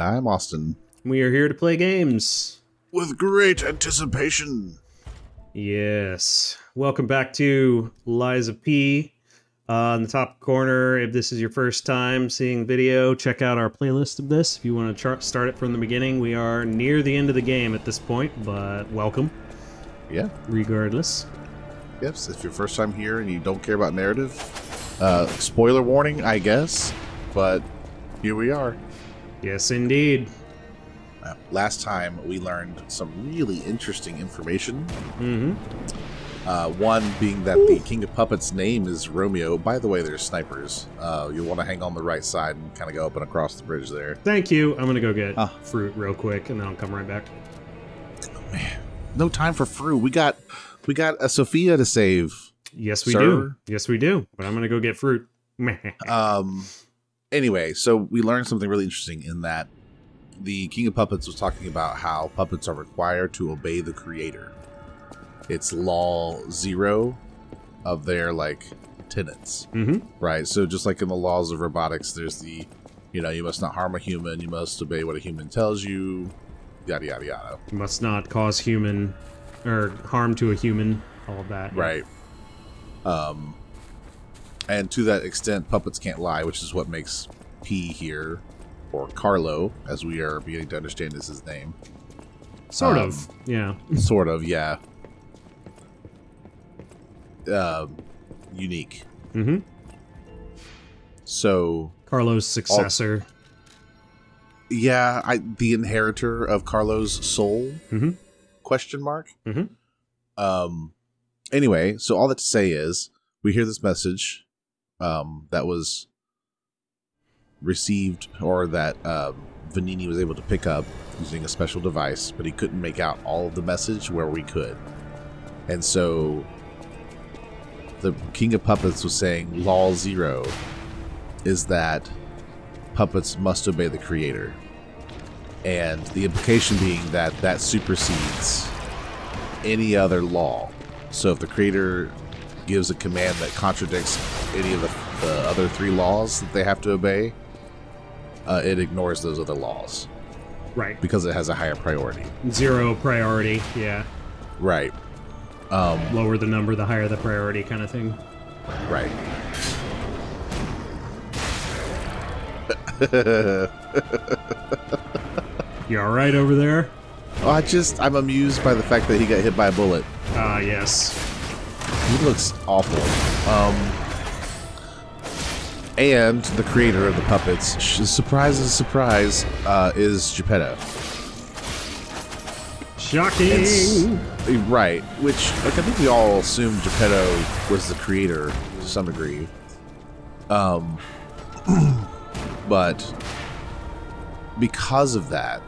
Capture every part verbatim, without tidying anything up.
and I'm Austin. We are here to play games. With great anticipation. Yes. Welcome back to Lies of P. Uh, in the top corner, if this is your first time seeing the video, check out our playlist of this. If you want to start it from the beginning, we are near the end of the game at this point, but welcome. Yeah. Regardless. Yes, if you're first time here and you don't care about narrative, uh, spoiler warning, I guess, but here we are. Yes, indeed. Uh, last time we learned some really interesting information. Mm-hmm. Uh, one being that the King of Puppets' name is Romeo. By the way, there's snipers. Uh, you'll want to hang on the right side and kind of go up and across the bridge there. Thank you. I'm going to go get uh, fruit real quick, and then I'll come right back. Oh, man. No time for fruit. We got... We got a Sophia to save. Yes, we sir. do. Yes, we do. But I'm going to go get fruit. um. Anyway, so we learned something really interesting in that the King of Puppets was talking about how puppets are required to obey the creator. It's law zero of their, like, tenets. Mm-hmm. Right? So just like in the laws of robotics, there's the, you know, you must not harm a human. You must obey what a human tells you. Yada, yada, yada. You must not cause human... or harm to a human, all of that. Right. Um, and to that extent, puppets can't lie, which is what makes P here, or Carlo, as we are beginning to understand is his name. Sort um, of, yeah. Sort of, yeah. Uh, unique. Mm-hmm. So... Carlo's successor. All, yeah, I, the inheritor of Carlo's soul. Mm-hmm. Question mark. Mm-hmm. Um, anyway, so all that to say is we hear this message um, that was received, or that um, Vanini was able to pick up using a special device, but he couldn't make out all of the message where we could. And so the King of Puppets was saying law zero is that puppets must obey the creator. And the implication being that that supersedes any other law. So if the creator gives a command that contradicts any of the, the other three laws that they have to obey, uh, it ignores those other laws. Right. Because it has a higher priority. Zero priority, yeah. Right. Um, Lower the number, the higher the priority kind of thing. Right. You all right over there? Oh, I just, I'm amused by the fact that he got hit by a bullet. Ah, uh, yes. He looks awful. Um, and the creator of the puppets, surprise is surprise, uh, is Geppetto. Shocking! It's, right, which, like, I think we all assumed Geppetto was the creator to some degree. Um, but because of that,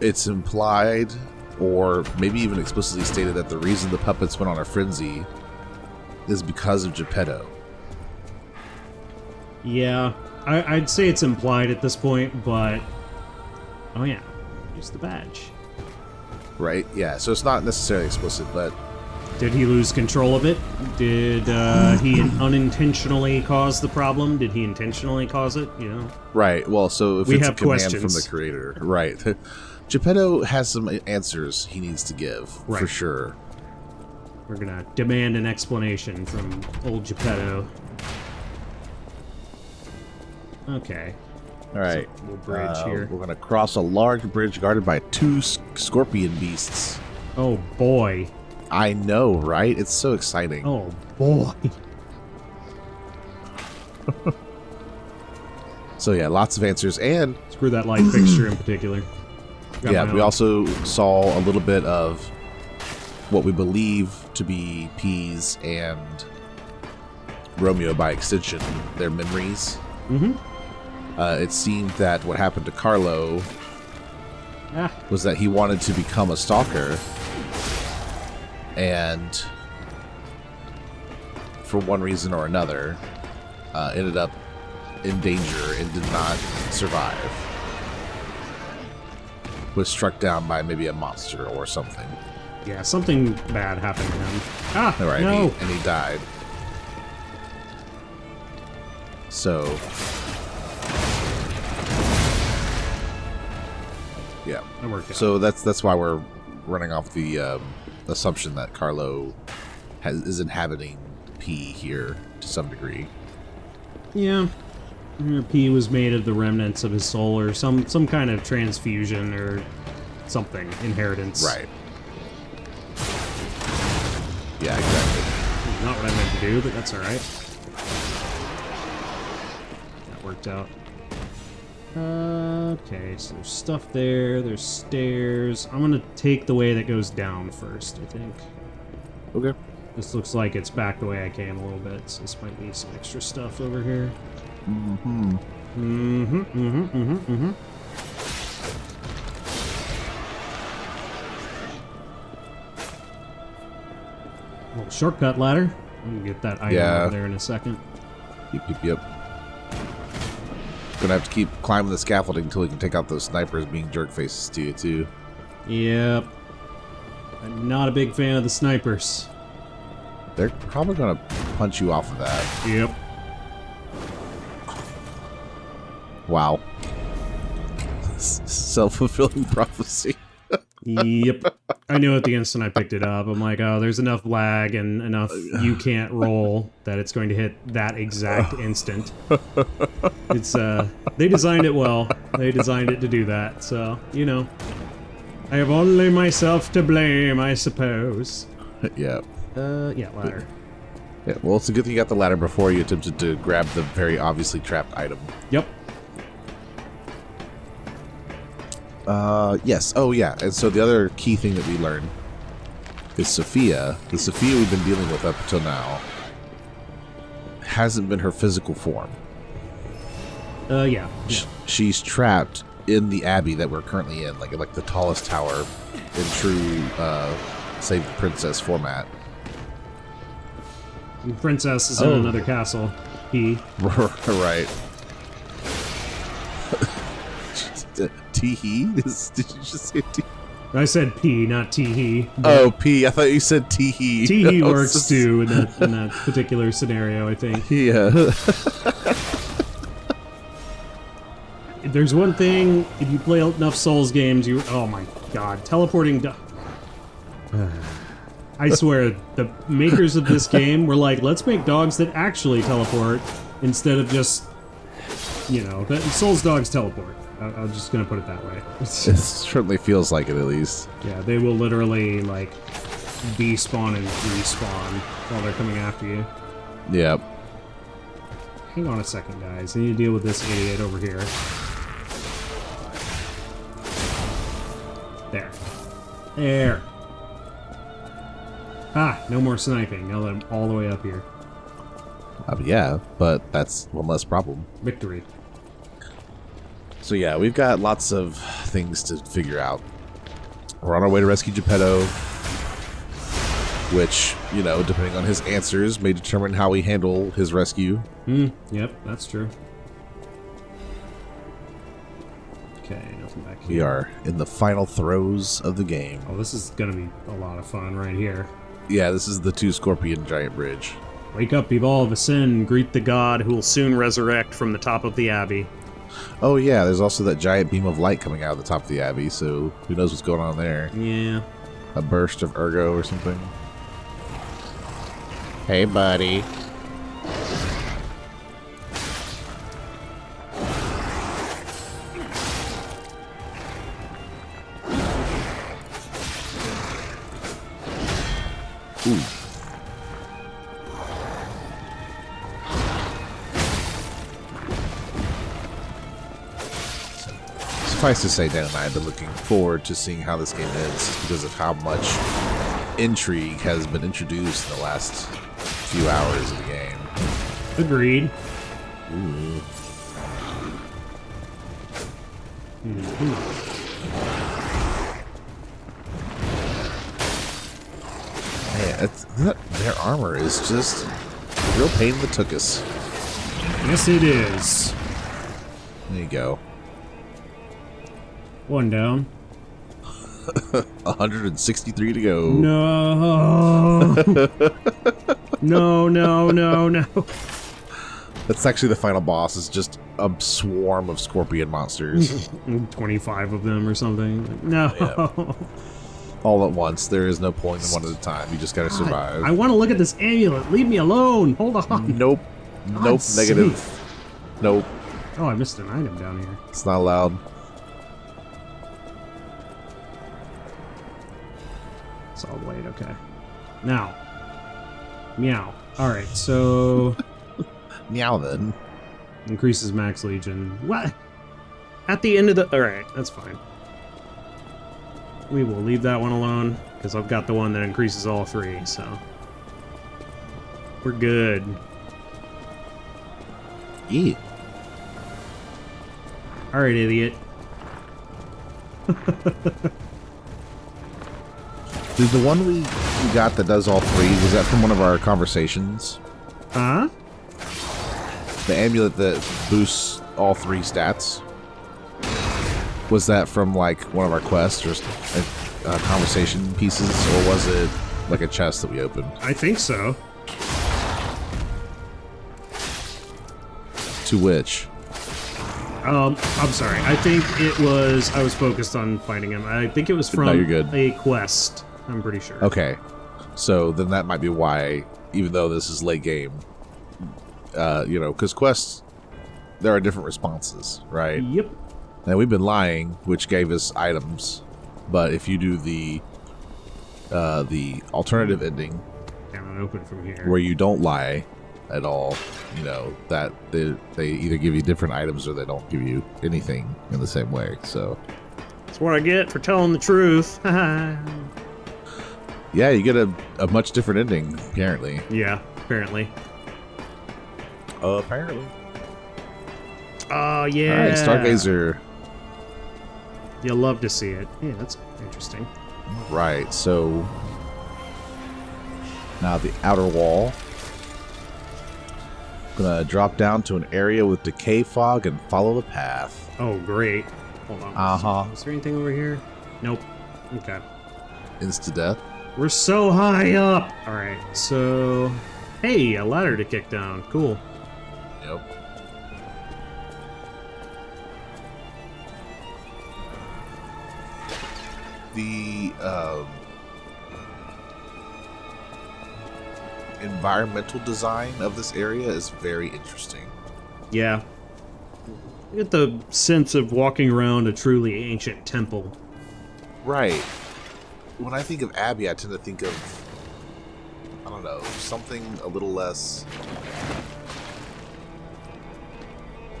it's implied, or maybe even explicitly stated, that the reason the puppets went on a frenzy is because of Geppetto. Yeah, I, I'd say it's implied at this point, but... Oh yeah, use the badge. Right, yeah, so it's not necessarily explicit, but... Did he lose control of it? Did uh, he unintentionally cause the problem? Did he intentionally cause it? You know. Right. Well, so if we it's have a command questions. from the creator, right? Geppetto has some answers he needs to give, right. for sure. We're gonna demand an explanation from old Geppetto. Okay. All right. So we'll bridge uh, here. We're gonna cross a large bridge guarded by two scorpion beasts. Oh boy. I know, right? It's so exciting. Oh, boy. So, yeah, lots of answers. And screw that light fixture in particular. Got yeah, we also saw a little bit of what we believe to be P's and Romeo, by extension, their memories. Mm-hmm. Uh, it seemed that what happened to Carlo ah. was that he wanted to become a stalker. And for one reason or another, uh, ended up in danger and did not survive. Was struck down by maybe a monster or something. Yeah, something bad happened to him. Ah, All right, no! He, and he died. So... Yeah, it worked out. So that's that's why we're running off the um, assumption that Carlo has, is inhabiting P here to some degree. Yeah, P was made of the remnants of his soul, or some some kind of transfusion or something, inheritance. Right. Yeah, exactly. Not what I meant to do, but that's all right. That worked out. Uh, okay, so there's stuff there, there's stairs. I'm gonna take the way that goes down first, I think. Okay. This looks like it's back the way I came a little bit, so this might be some extra stuff over here. Mm-hmm. Mm-hmm, mm-hmm, mm-hmm, mm-hmm. Little shortcut ladder. I'm gonna get that item yeah. over there in a second. Yep, yep, yep. Gonna have to keep climbing the scaffolding until we can take out those snipers being jerk faces to you too. Yep. I'm not a big fan of the snipers. They're probably gonna punch you off of that. Yep. Wow. Self-fulfilling prophecy. Yep. I knew it the instant I picked it up. I'm like, oh, there's enough lag and enough you can't roll that it's going to hit that exact instant. It's uh, they designed it well. They designed it to do that. So, you know, I have only myself to blame, I suppose. Yeah. Uh, yeah, ladder. Yeah, well, it's a good thing you got the ladder before you attempted to grab the very obviously trapped item. Yep. Uh, yes. Oh, yeah. And so the other key thing that we learned is Sophia. The Sophia we've been dealing with up until now hasn't been her physical form. Uh, yeah. yeah. She's trapped in the Abbey that we're currently in, like like the tallest tower in true uh, Save the Princess format. And Princess is oh. in another castle. He. Right. Tee-hee? Did you just say tee? I said P, not tee-hee. Oh, P. I thought you said tee-hee. Tee-hee no, works just... too in that, in that particular scenario, I think. Yeah. If there's one thing, if you play enough Souls games, you... Oh my god. Teleporting... Do I swear, the makers of this game were like, let's make dogs that actually teleport instead of just, you know, that Souls dogs teleport. I'm just gonna put it that way. It certainly feels like it, at least. Yeah, they will literally like despawn and respawn while they're coming after you. Yep. Hang on a second, guys. I need to deal with this idiot over here. There. There. Ah, no more sniping. Now that I'm all the way up here. Uh, yeah, but that's one less problem. Victory. So yeah, we've got lots of things to figure out. We're on our way to rescue Geppetto, which, you know, depending on his answers, may determine how we handle his rescue. Hmm, yep, that's true. Okay, nothing back here. We are in the final throes of the game. Oh, this is gonna be a lot of fun right here. Yeah, this is the two Scorpion Giant Bridge. Wake up, evolve, ascend, greet the god who will soon resurrect from the top of the Abbey. Oh yeah, there's also that giant beam of light coming out of the top of the Abbey, so who knows what's going on there. Yeah. A burst of Ergo or something. Hey, buddy. Ooh. Suffice to say, Dan and I have been looking forward to seeing how this game ends because of how much intrigue has been introduced in the last few hours of the game. Agreed. Ooh. Mm-hmm. Man, it's, that, their armor is just a real pain in the tuchus. Yes, it is. There you go. One down. one hundred sixty-three to go. No. no, no, no, no. That's actually the final boss. It's just a swarm of scorpion monsters. twenty-five of them or something. Like, no. Yeah. All at once. There is no pulling them one at a time. You just gotta God, survive. I want to look at this amulet. Leave me alone. Hold on. Nope. God nope. Safe. Negative. Nope. Oh, I missed an item down here. It's not allowed. Solid blade. Okay. Now. Meow. All right. So. Meow then. Increases max legion. What? At the end of the... Alright, that's fine. We will leave that one alone, because I've got the one that increases all three, so... We're good. Eat. Alright, idiot. Dude, the one we got that does all three, was that from one of our conversations? Huh? The amulet that boosts all three stats, was that from like one of our quests or uh, conversation pieces, or was it like a chest that we opened? I think so. To which? Um, I'm sorry. I think it was. I was focused on fighting him. I think it was from no, you're good. A quest. I'm pretty sure. Okay, so then that might be why, even though this is late game. Uh, you know, because quests, there are different responses, right? Yep. And we've been lying, which gave us items, but if you do the uh, the alternative ending, down and open from here, where you don't lie at all, you know that they they either give you different items or they don't give you anything in the same way. So that's what I get for telling the truth. Yeah, you get a a much different ending, apparently. Yeah, apparently. Uh, apparently. Oh, yeah. Alright, Stargazer. You'll love to see it. Yeah, that's interesting. Right, so... Now the outer wall. Gonna drop down to an area with decay fog and follow the path. Oh, great. Hold on. Uh-huh. Is there anything over here? Nope. Okay. Insta-death. We're so high up! Alright, so... Hey, a ladder to kick down. Cool. Yep. The um, environmental design of this area is very interesting. Yeah. You get the sense of walking around a truly ancient temple. Right. When I think of Abbey, I tend to think of, I don't know, something a little less...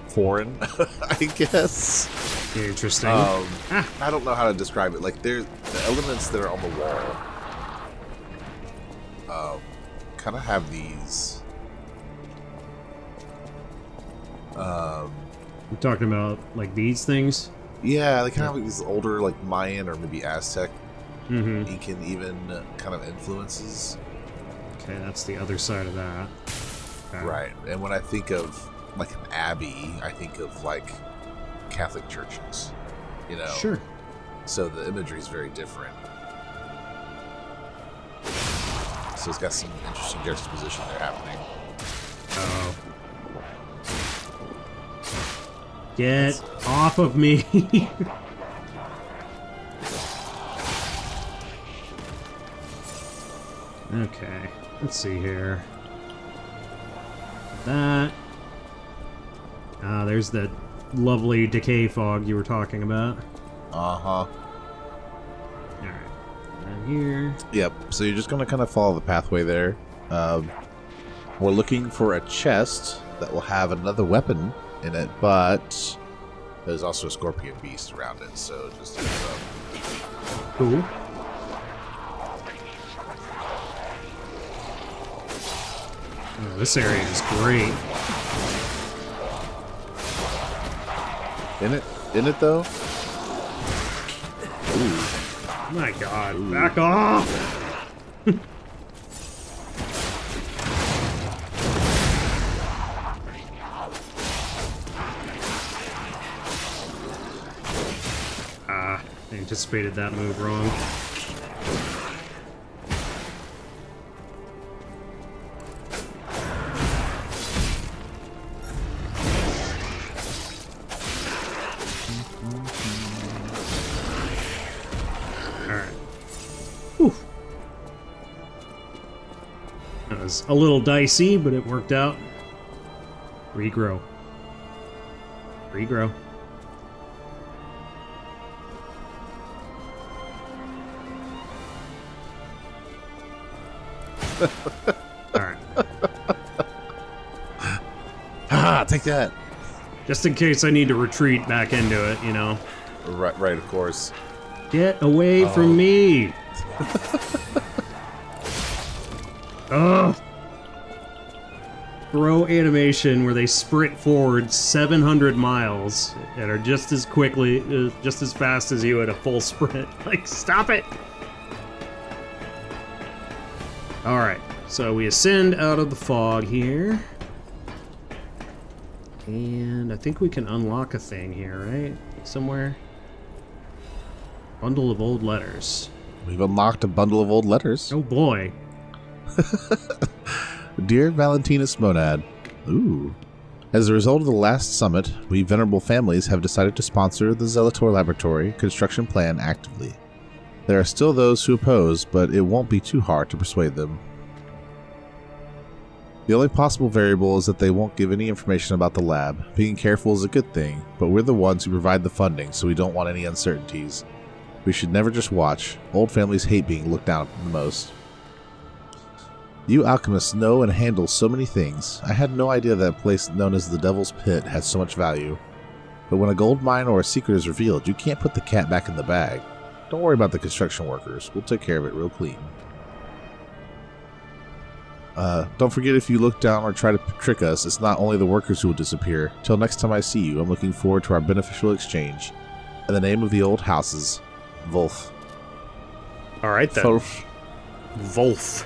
foreign, I guess. Interesting. Um, ah. I don't know how to describe it. Like, there's the elements that are on the wall. Um, kind of have these. Um, We're talking about like these things. Yeah, they kind of have these older, like Mayan or maybe Aztec, mm-hmm. Incan even kind of influences. Okay, that's the other side of that. Okay. Right, and when I think of like an abbey, I think of like Catholic churches, you know. Sure. So the imagery is very different. So it's got some interesting juxtaposition there happening. Oh. Get That's... off of me! Okay. Let's see here. That. Ah, uh, there's that lovely decay fog you were talking about. Uh-huh. All right. Down here. Yep. So you're just going to kind of follow the pathway there. Um, we're looking for a chest that will have another weapon in it, but there's also a scorpion beast around it, so just... Cool. Oh, this area is great. In it, in it though. Ooh. My God! Ooh. Back off! Ah, I anticipated that move wrong. was a little dicey, but it worked out. Regrow. Regrow. Alright. Ah, take that. Just in case I need to retreat back into it, you know. Right, right, of course. Get away oh. from me! Ugh! Throw animation where they sprint forward seven hundred miles and are just as quickly, uh, just as fast as you at a full sprint. Like, stop it! Alright, so we ascend out of the fog here. And I think we can unlock a thing here, right? Somewhere. Bundle of old letters. We've unlocked a bundle of old letters. Oh boy. Dear Valentinus Monad. Ooh. As a result of the last summit, we venerable families have decided to sponsor the Zelator Laboratory construction plan actively. There are still those who oppose, but it won't be too hard to persuade them. The only possible variable is that they won't give any information about the lab. Being careful is a good thing, but we're the ones who provide the funding, so we don't want any uncertainties. We should never just watch. Old families hate being looked down upon the most. You alchemists know and handle so many things. I had no idea that a place known as the Devil's Pit had so much value. But when a gold mine or a secret is revealed, you can't put the cat back in the bag. Don't worry about the construction workers. We'll take care of it real clean. Uh, don't forget, if you look down or try to trick us, it's not only the workers who will disappear. Till next time I see you, I'm looking forward to our beneficial exchange. In the name of the old houses, Volf. Alright then. Volf. Volf.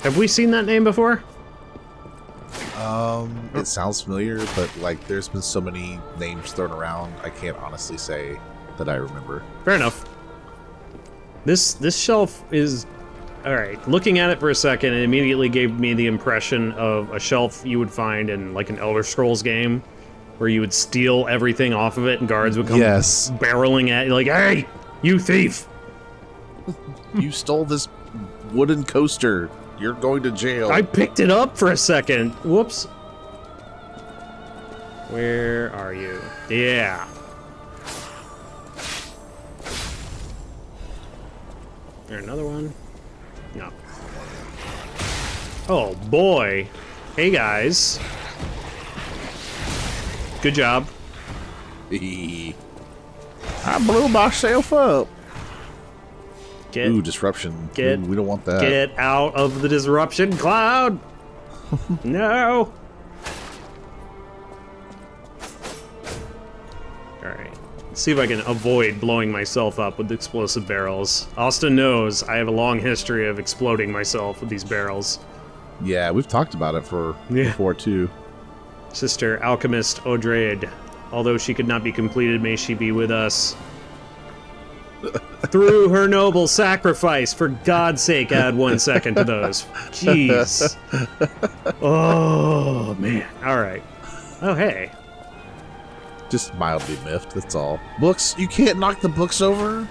Have we seen that name before? Um, it sounds familiar, but like, there's been so many names thrown around, I can't honestly say that I remember. Fair enough. This this shelf is... Alright, looking at it for a second, it immediately gave me the impression of a shelf you would find in like an Elder Scrolls game, where you would steal everything off of it and guards would come yes. barreling at you like, hey, you thief! You stole this wooden coaster. You're going to jail. I picked it up for a second. Whoops. Where are you? Yeah. There another one? No. Oh boy. Hey guys. Good job. I blew myself up. Get, Ooh, disruption. Get, Ooh, we don't want that. Get out of the disruption cloud! No! Alright. Let's see if I can avoid blowing myself up with explosive barrels. Austin knows I have a long history of exploding myself with these barrels. Yeah, we've talked about it for yeah. before, too. Sister Alchemist Odred. Although she could not be completed, may she be with us. Through her noble sacrifice, for God's sake, add one second to those. Jeez. Oh, man. All right. Oh, hey. Just mildly miffed, that's all. Books? You can't knock the books over?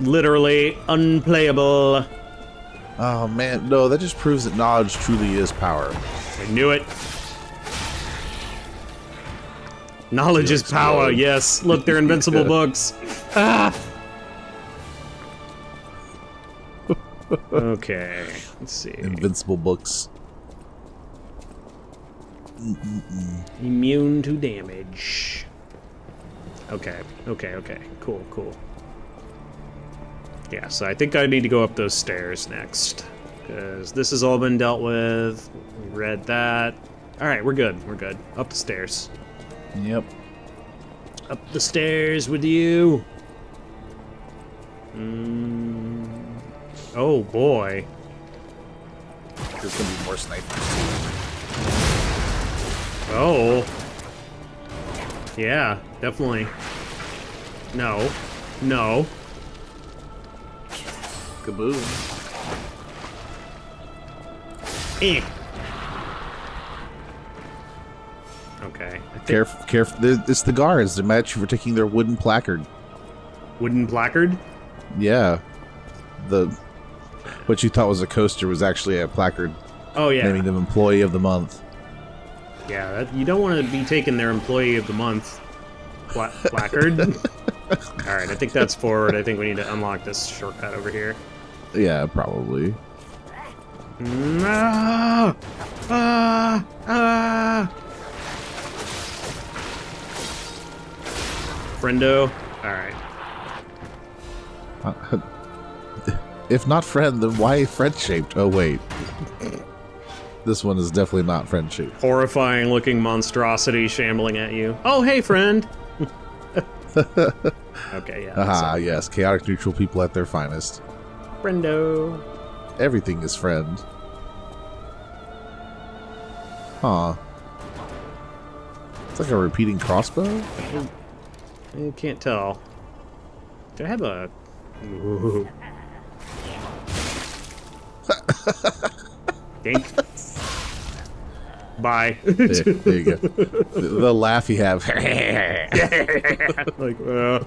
Literally unplayable. Oh, man. No, that just proves that knowledge truly is power. I knew it. Knowledge is power, yes. Look, they're invincible books. Ah! Okay, let's see. Invincible books. Mm-mm-mm. Immune to damage. Okay, okay, okay. Cool, cool. Yeah, so I think I need to go up those stairs next. Because this has all been dealt with. We read that. Alright, we're good, we're good. Up the stairs. Yep. Up the stairs with you. Mm. Oh boy. There's gonna be more snipers too. Oh. Yeah, definitely. No. No. Kaboom. Eh. Okay. Careful, careful. It's the guards. They're mad at you for taking their wooden placard. Wooden placard? Yeah. The what you thought was a coaster was actually a placard. Oh yeah, naming them Employee of the Month. Yeah, that, you don't want to be taking their Employee of the Month pla placard. All right, I think that's forward. I think we need to unlock this shortcut over here. Yeah, probably. No! Ah! Ah! Friendo. All right. Uh, if not friend, then why friend-shaped? Oh wait, this one is definitely not friend-shaped. Horrifying-looking monstrosity shambling at you. Oh hey, friend. Okay. Yeah. Ah yes, chaotic neutral people at their finest. Friendo. Everything is friend. Huh. It's like a repeating crossbow? I can't tell. Do I have a... Dink. Bye. There, there you go. The, the laugh you have. Like, uh,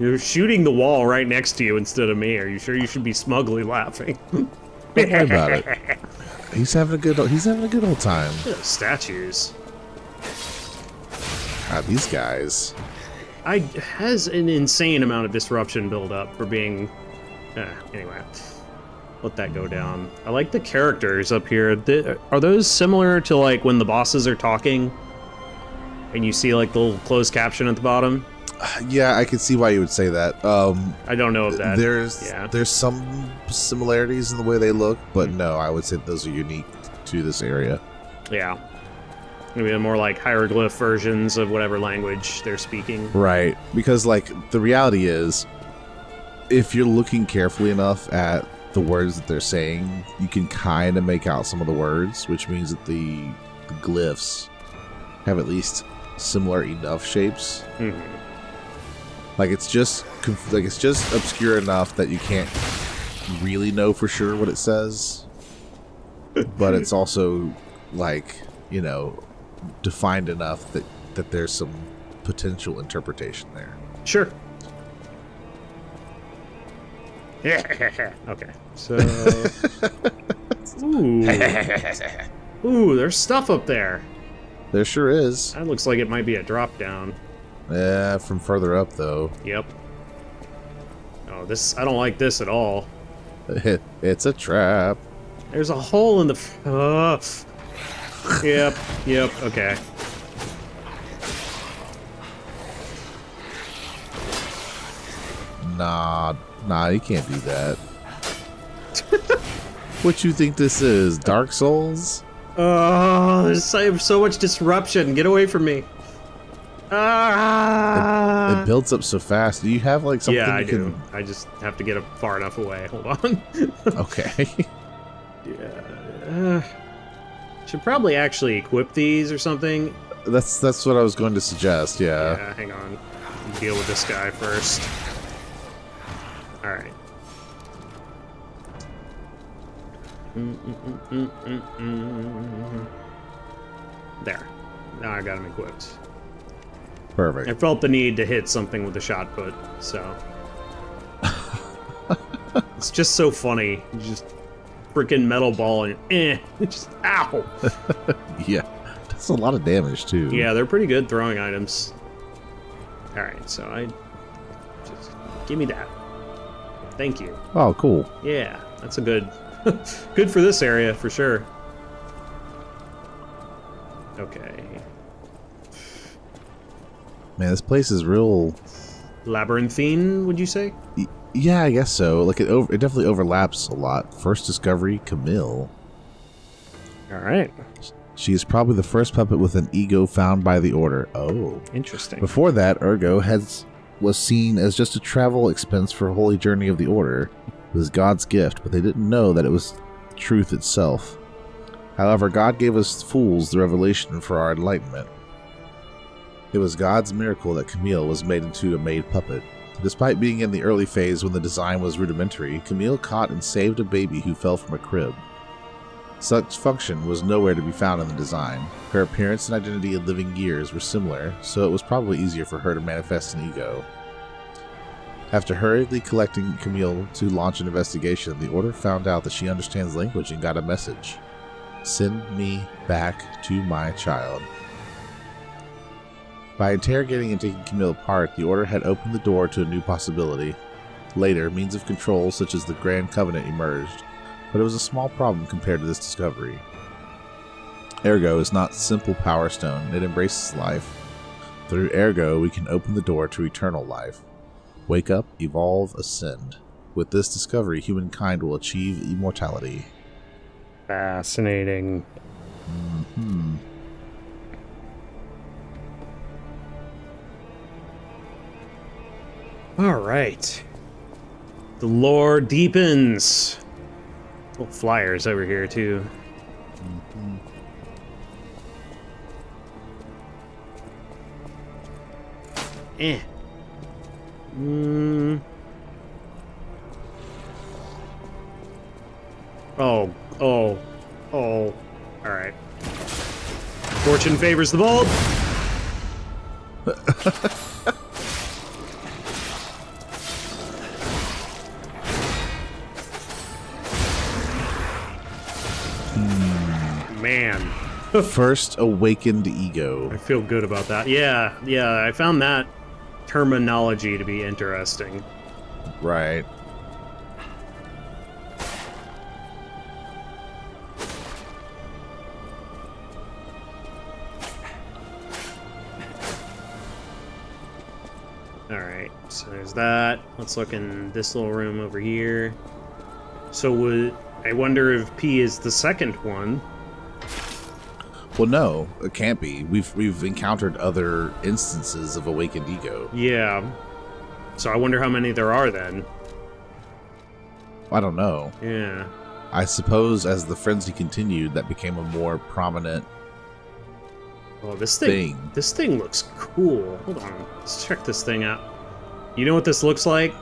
you're shooting the wall right next to you instead of me. Are you sure you should be smugly laughing? Don't worry about it. He's having a good. He's having a good old time. Look at those statues. God, these guys. I has an insane amount of disruption build up for being. Uh, anyway, let that go down. I like the characters up here. The, are those similar to like when the bosses are talking, and you see like the little closed caption at the bottom? Yeah, I can see why you would say that. Um, I don't know if that. There's yeah. there's some similarities in the way they look, but mm-hmm. no, I would say those are unique to this area. Yeah. Maybe the more like hieroglyph versions of whatever language they're speaking. Right, because like the reality is, if you're looking carefully enough at the words that they're saying, you can kind of make out some of the words, which means that the, the glyphs have at least similar enough shapes. Mm-hmm. Like it's just like it's just obscure enough that you can't really know for sure what it says, but it's also like you know. Defined enough that that there's some potential interpretation there. Sure. Okay. So. Ooh. Ooh, there's stuff up there. There sure is. That looks like it might be a drop down. Yeah, from further up though. Yep. Oh, this I don't like this at all. It's a trap. There's a hole in the. F uh. Yep, yep, okay. Nah, nah, you can't do that. What you think this is, Dark Souls? Oh, there's so, so much disruption. Get away from me. Ah! It, it builds up so fast. Do you have like something? Yeah, I you do. Can... I just have to get up far enough away. Hold on. Okay. Yeah. Uh... Should probably actually equip these or something. That's that's what I was going to suggest, yeah. Yeah, hang on. Deal with this guy first. Alright. Mm -mm -mm -mm -mm -mm. There. Now I got him equipped. Perfect. I felt the need to hit something with a shot put, so. It's just so funny. You just... freaking metal ball and eh, just ow. Yeah, that's a lot of damage too. Yeah, they're pretty good throwing items. All right, so I just give me that. Thank you. Oh, cool. Yeah, that's a good, good for this area for sure. Okay. Man, this place is real labyrinthine. Would you say? E Yeah, I guess so. Like it, over, it definitely overlaps a lot. First discovery, Camille. All right. She is probably the first puppet with an ego found by the Order. Oh, interesting. Before that, Ergo has was seen as just a travel expense for a holy journey of the Order. It was God's gift, but they didn't know that it was truth itself. However, God gave us fools the revelation for our enlightenment. It was God's miracle that Camille was made into a maid puppet. Despite being in the early phase when the design was rudimentary, Camille caught and saved a baby who fell from a crib. Such function was nowhere to be found in the design. Her appearance and identity in living years were similar, so it was probably easier for her to manifest an ego. After hurriedly collecting Camille to launch an investigation, the Order found out that she understands language and got a message. Send me back to my child. By interrogating and taking Camille apart, the Order had opened the door to a new possibility. Later, means of control such as the Grand Covenant emerged, but it was a small problem compared to this discovery. Ergo is not simple power stone, it embraces life. Through Ergo, we can open the door to eternal life. Wake up, evolve, ascend. With this discovery, humankind will achieve immortality. Fascinating. Mm-hmm. All right. The lore deepens. Little flyers over here, too. Mm-hmm. Eh. Mm. Oh, oh, oh. All right. Fortune favors the bold. Man. First awakened ego. I feel good about that. Yeah, yeah, I found that terminology to be interesting. Right. Alright, so there's that. Let's look in this little room over here. So would, I wonder if P is the second one. Well, no, it can't be. We've we've encountered other instances of awakened ego. Yeah. So I wonder how many there are then. I don't know. Yeah. I suppose as the frenzy continued, that became a more prominent. Oh, this thing, thing. This thing looks cool. Hold on, let's check this thing out. You know what this looks like?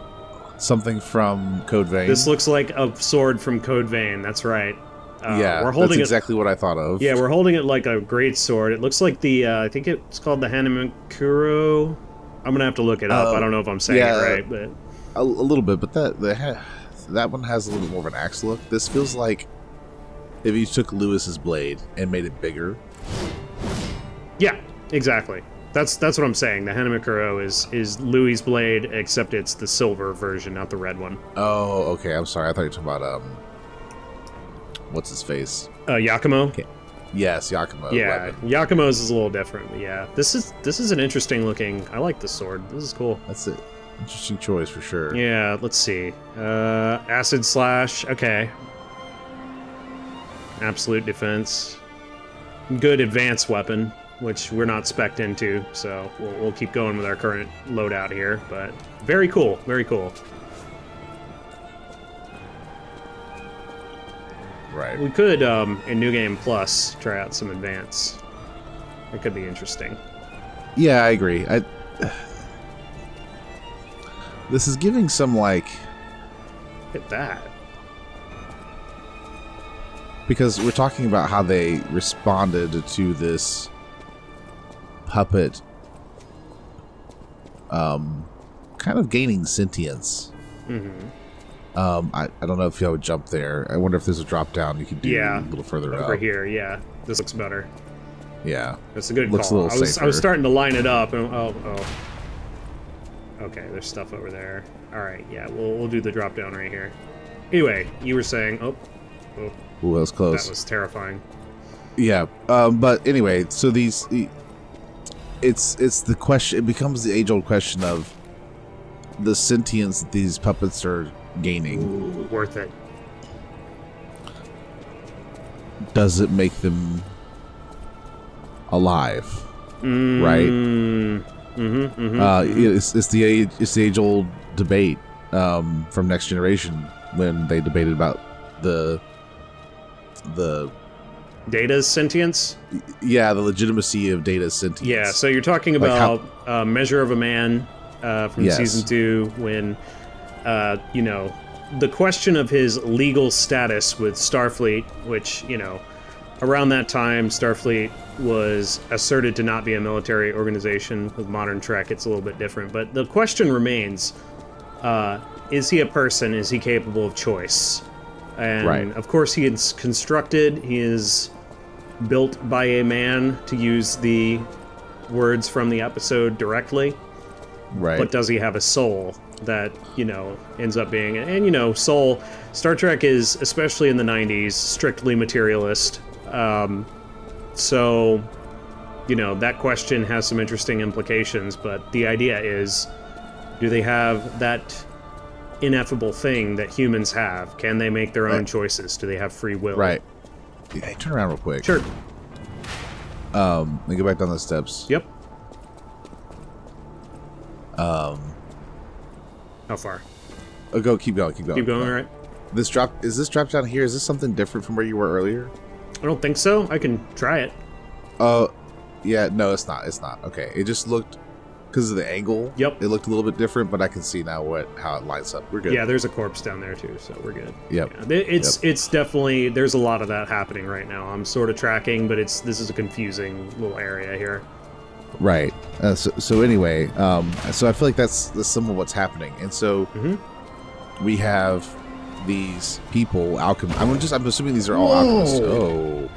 Something from Code Vein. This looks like a sword from Code Vein. That's right. Uh, yeah, we're holding that's exactly it, what I thought of. Yeah, we're holding it like a great sword. It looks like the, uh, I think it's called the Hanamukuro. I'm going to have to look it up. Um, I don't know if I'm saying yeah, it right. but a, a little bit, but that the, that one has a little bit more of an axe look. This feels like if you took Lewis's blade and made it bigger. Yeah, exactly. That's that's what I'm saying. The Hanamukuro is, is Louis' blade, except it's the silver version, not the red one. Oh, okay. I'm sorry. I thought you were talking about... Um, what's his face? Uh, Yakumo. Okay. Yes, Yakumo. Yeah, weapon. Yakumo's is a little different. But yeah, this is this is an interesting looking. I like this sword. This is cool. That's it. Interesting choice for sure. Yeah. Let's see. Uh, acid slash. Okay. Absolute defense. Good advanced weapon, which we're not spec'd into, so we'll, we'll keep going with our current loadout here. But very cool. Very cool. Right. We could, um, in New Game Plus, try out some advance. It could be interesting. Yeah, I agree. I, uh, this is giving some, like... Look at that. Because we're talking about how they responded to this puppet um, kind of gaining sentience. Mm-hmm. Um, I, I don't know if y'all would jump there. I wonder if there's a drop down you could do yeah, a little further over up. Over here, yeah. This looks better. Yeah. That's a good looks call. A little I, was, I was starting to line it up. And, oh, oh. Okay, there's stuff over there. All right, yeah, we'll, we'll do the drop down right here. Anyway, you were saying... Oh, oh. Ooh, that was close. That was terrifying. Yeah, um, but anyway, so these... It's, it's the question... It becomes the age-old question of the sentience that these puppets are... gaining. Ooh, worth it. Does it make them alive? Mm-hmm. Right. Mm-hmm, mm-hmm, uh, mm-hmm. It's, it's the age. It's the age-old debate um, from Next Generation when they debated about the the Data's sentience. Yeah, the legitimacy of Data's sentience. Yeah. So you're talking about like how, uh, Measure of a Man uh, from yes. season two when. Uh, you know, the question of his legal status with Starfleet, which, you know, around that time, Starfleet was asserted to not be a military organization. With modern Trek, it's a little bit different. But the question remains, uh, is he a person? Is he capable of choice? And right. of course he is constructed, he is built by a man, to use the words from the episode directly. Right. But does he have a soul that, you know, ends up being, and you know, soul, Star Trek is, especially in the nineties, strictly materialist. Um, so, you know, that question has some interesting implications, but the idea is, do they have that ineffable thing that humans have? Can they make their own right. choices? Do they have free will? Right. Hey, turn around real quick. Sure. Um, let me go back down the steps. Yep. Um. How far? Oh, go. Keep going. Keep going. Keep going. All right. This drop is this drop down here? Is this something different from where you were earlier? I don't think so. I can try it. Oh, uh, yeah. No, it's not. It's not. Okay. It just looked, because of the angle. Yep. It looked a little bit different, but I can see now what how it lines up. We're good. Yeah. There's a corpse down there too, so we're good. Yep. Yeah. It's yep. it's definitely, there's a lot of that happening right now. I'm sort of tracking, but it's this is a confusing little area here. Right. Uh, so, so anyway, um, so I feel like that's, that's some of what's happening, and so mm-hmm. we have these people, alchemists. I'm just I'm assuming these are all Whoa. alchemists. Oh,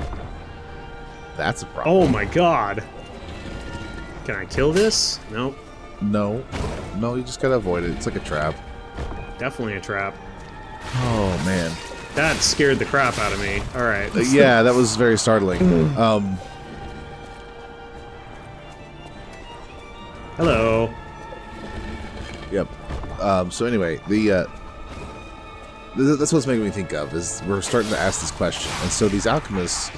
that's a problem. Oh my god! Can I kill this? Nope. No, no, you just gotta avoid it. It's like a trap. Definitely a trap. Oh man, that scared the crap out of me. All right. Uh, yeah, that was very startling. Mm-hmm. Um. Hello. Yep. Um, so anyway, the uh, th that's what's making me think of is we're starting to ask this question, and so these alchemists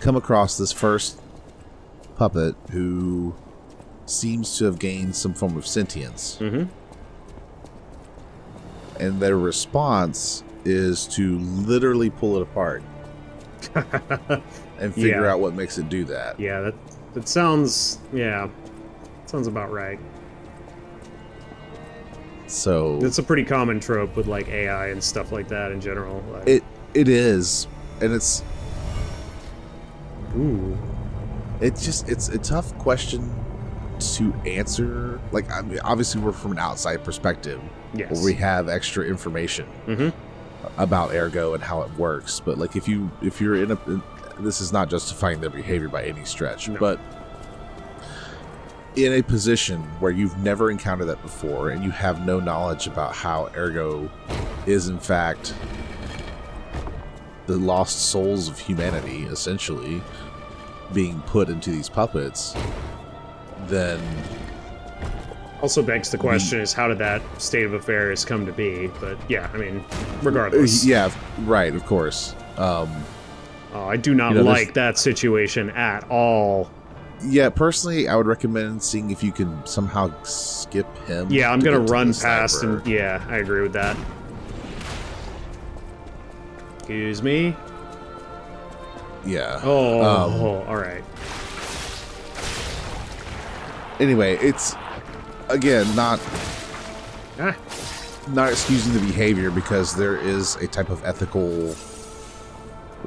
come across this first puppet who seems to have gained some form of sentience, mm-hmm. and their response is to literally pull it apart and figure yeah. out what makes it do that. Yeah, that that sounds yeah. Sounds about right. So it's a pretty common trope with like A I and stuff like that in general. Like, it it is, and it's ooh, it's just it's a tough question to answer. Like, I mean, obviously we're from an outside perspective, yes. where we have extra information mm-hmm. about Ergo and how it works. But like, if you if you're in a, this is not justifying their behavior by any stretch, no. but. in a position where you've never encountered that before and you have no knowledge about how Ergo is in fact the lost souls of humanity essentially being put into these puppets, then also begs the question, we, is how did that state of affairs come to be? But yeah, I mean, regardless. Yeah, right, of course. Um, oh, I do not you know, like that situation at all. Yeah, personally, I would recommend seeing if you can somehow skip him. Yeah, I'm gonna run past him. Yeah, I agree with that. Excuse me. Yeah. Oh, um, oh all right. Anyway, it's again not ah. not excusing the behavior, because there is a type of ethical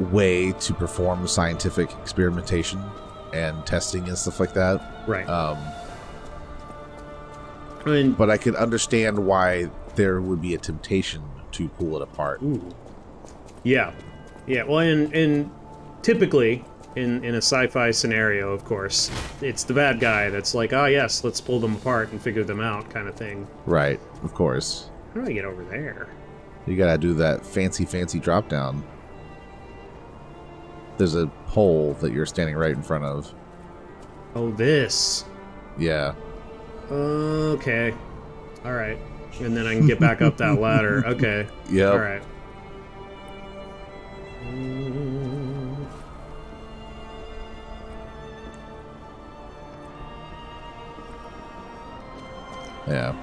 way to perform scientific experimentation and testing and stuff like that. Right. Um, I mean, but I could understand why there would be a temptation to pull it apart. Ooh. Yeah. Yeah. Well, and, and typically in, in a sci-fi scenario, of course, it's the bad guy that's like, ah, oh, yes, let's pull them apart and figure them out kind of thing. Right. Of course. How do I get over there? You gotta do that fancy, fancy drop down. There's a pole that you're standing right in front of. Oh, this. Yeah. Okay. All right. And then I can get back up that ladder. Okay. Yeah. All right. Yeah.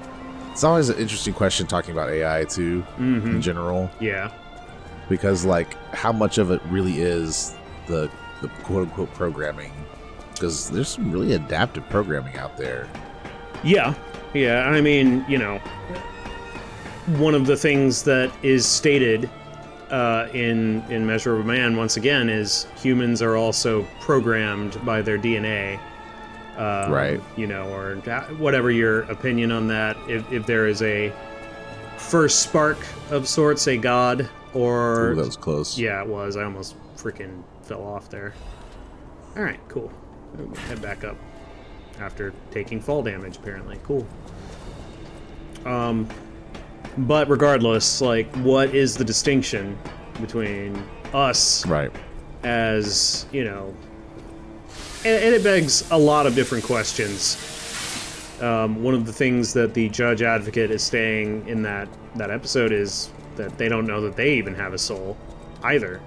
It's always an interesting question talking about A I too, mm-hmm. in general. Yeah. Because like, how much of it really is the, the quote-unquote programming, because there's some really adaptive programming out there. Yeah, yeah, I mean, you know, one of the things that is stated uh, in, in Measure of a Man, once again, is humans are also programmed by their D N A um, right? You know, or whatever your opinion on that. If if there is a first spark of sorts, a god, or Ooh, that was close. Yeah, it was. I almost freaking fell off there. All right, cool. We'll head back up after taking fall damage. Apparently, cool. Um, but regardless, like, what is the distinction between us, right? As you know, and, and it begs a lot of different questions. Um, one of the things that the judge advocate is saying in that that episode is that they don't know that they even have a soul, either.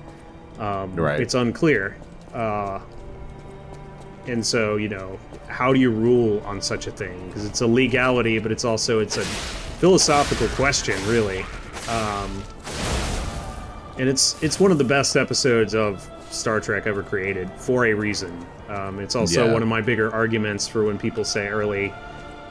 Um, right. It's unclear. Uh, and so, you know, how do you rule on such a thing? Because it's a legality, but it's also, it's a philosophical question, really. Um, and it's it's one of the best episodes of Star Trek ever created, for a reason. Um, it's also yeah. one of my bigger arguments for when people say early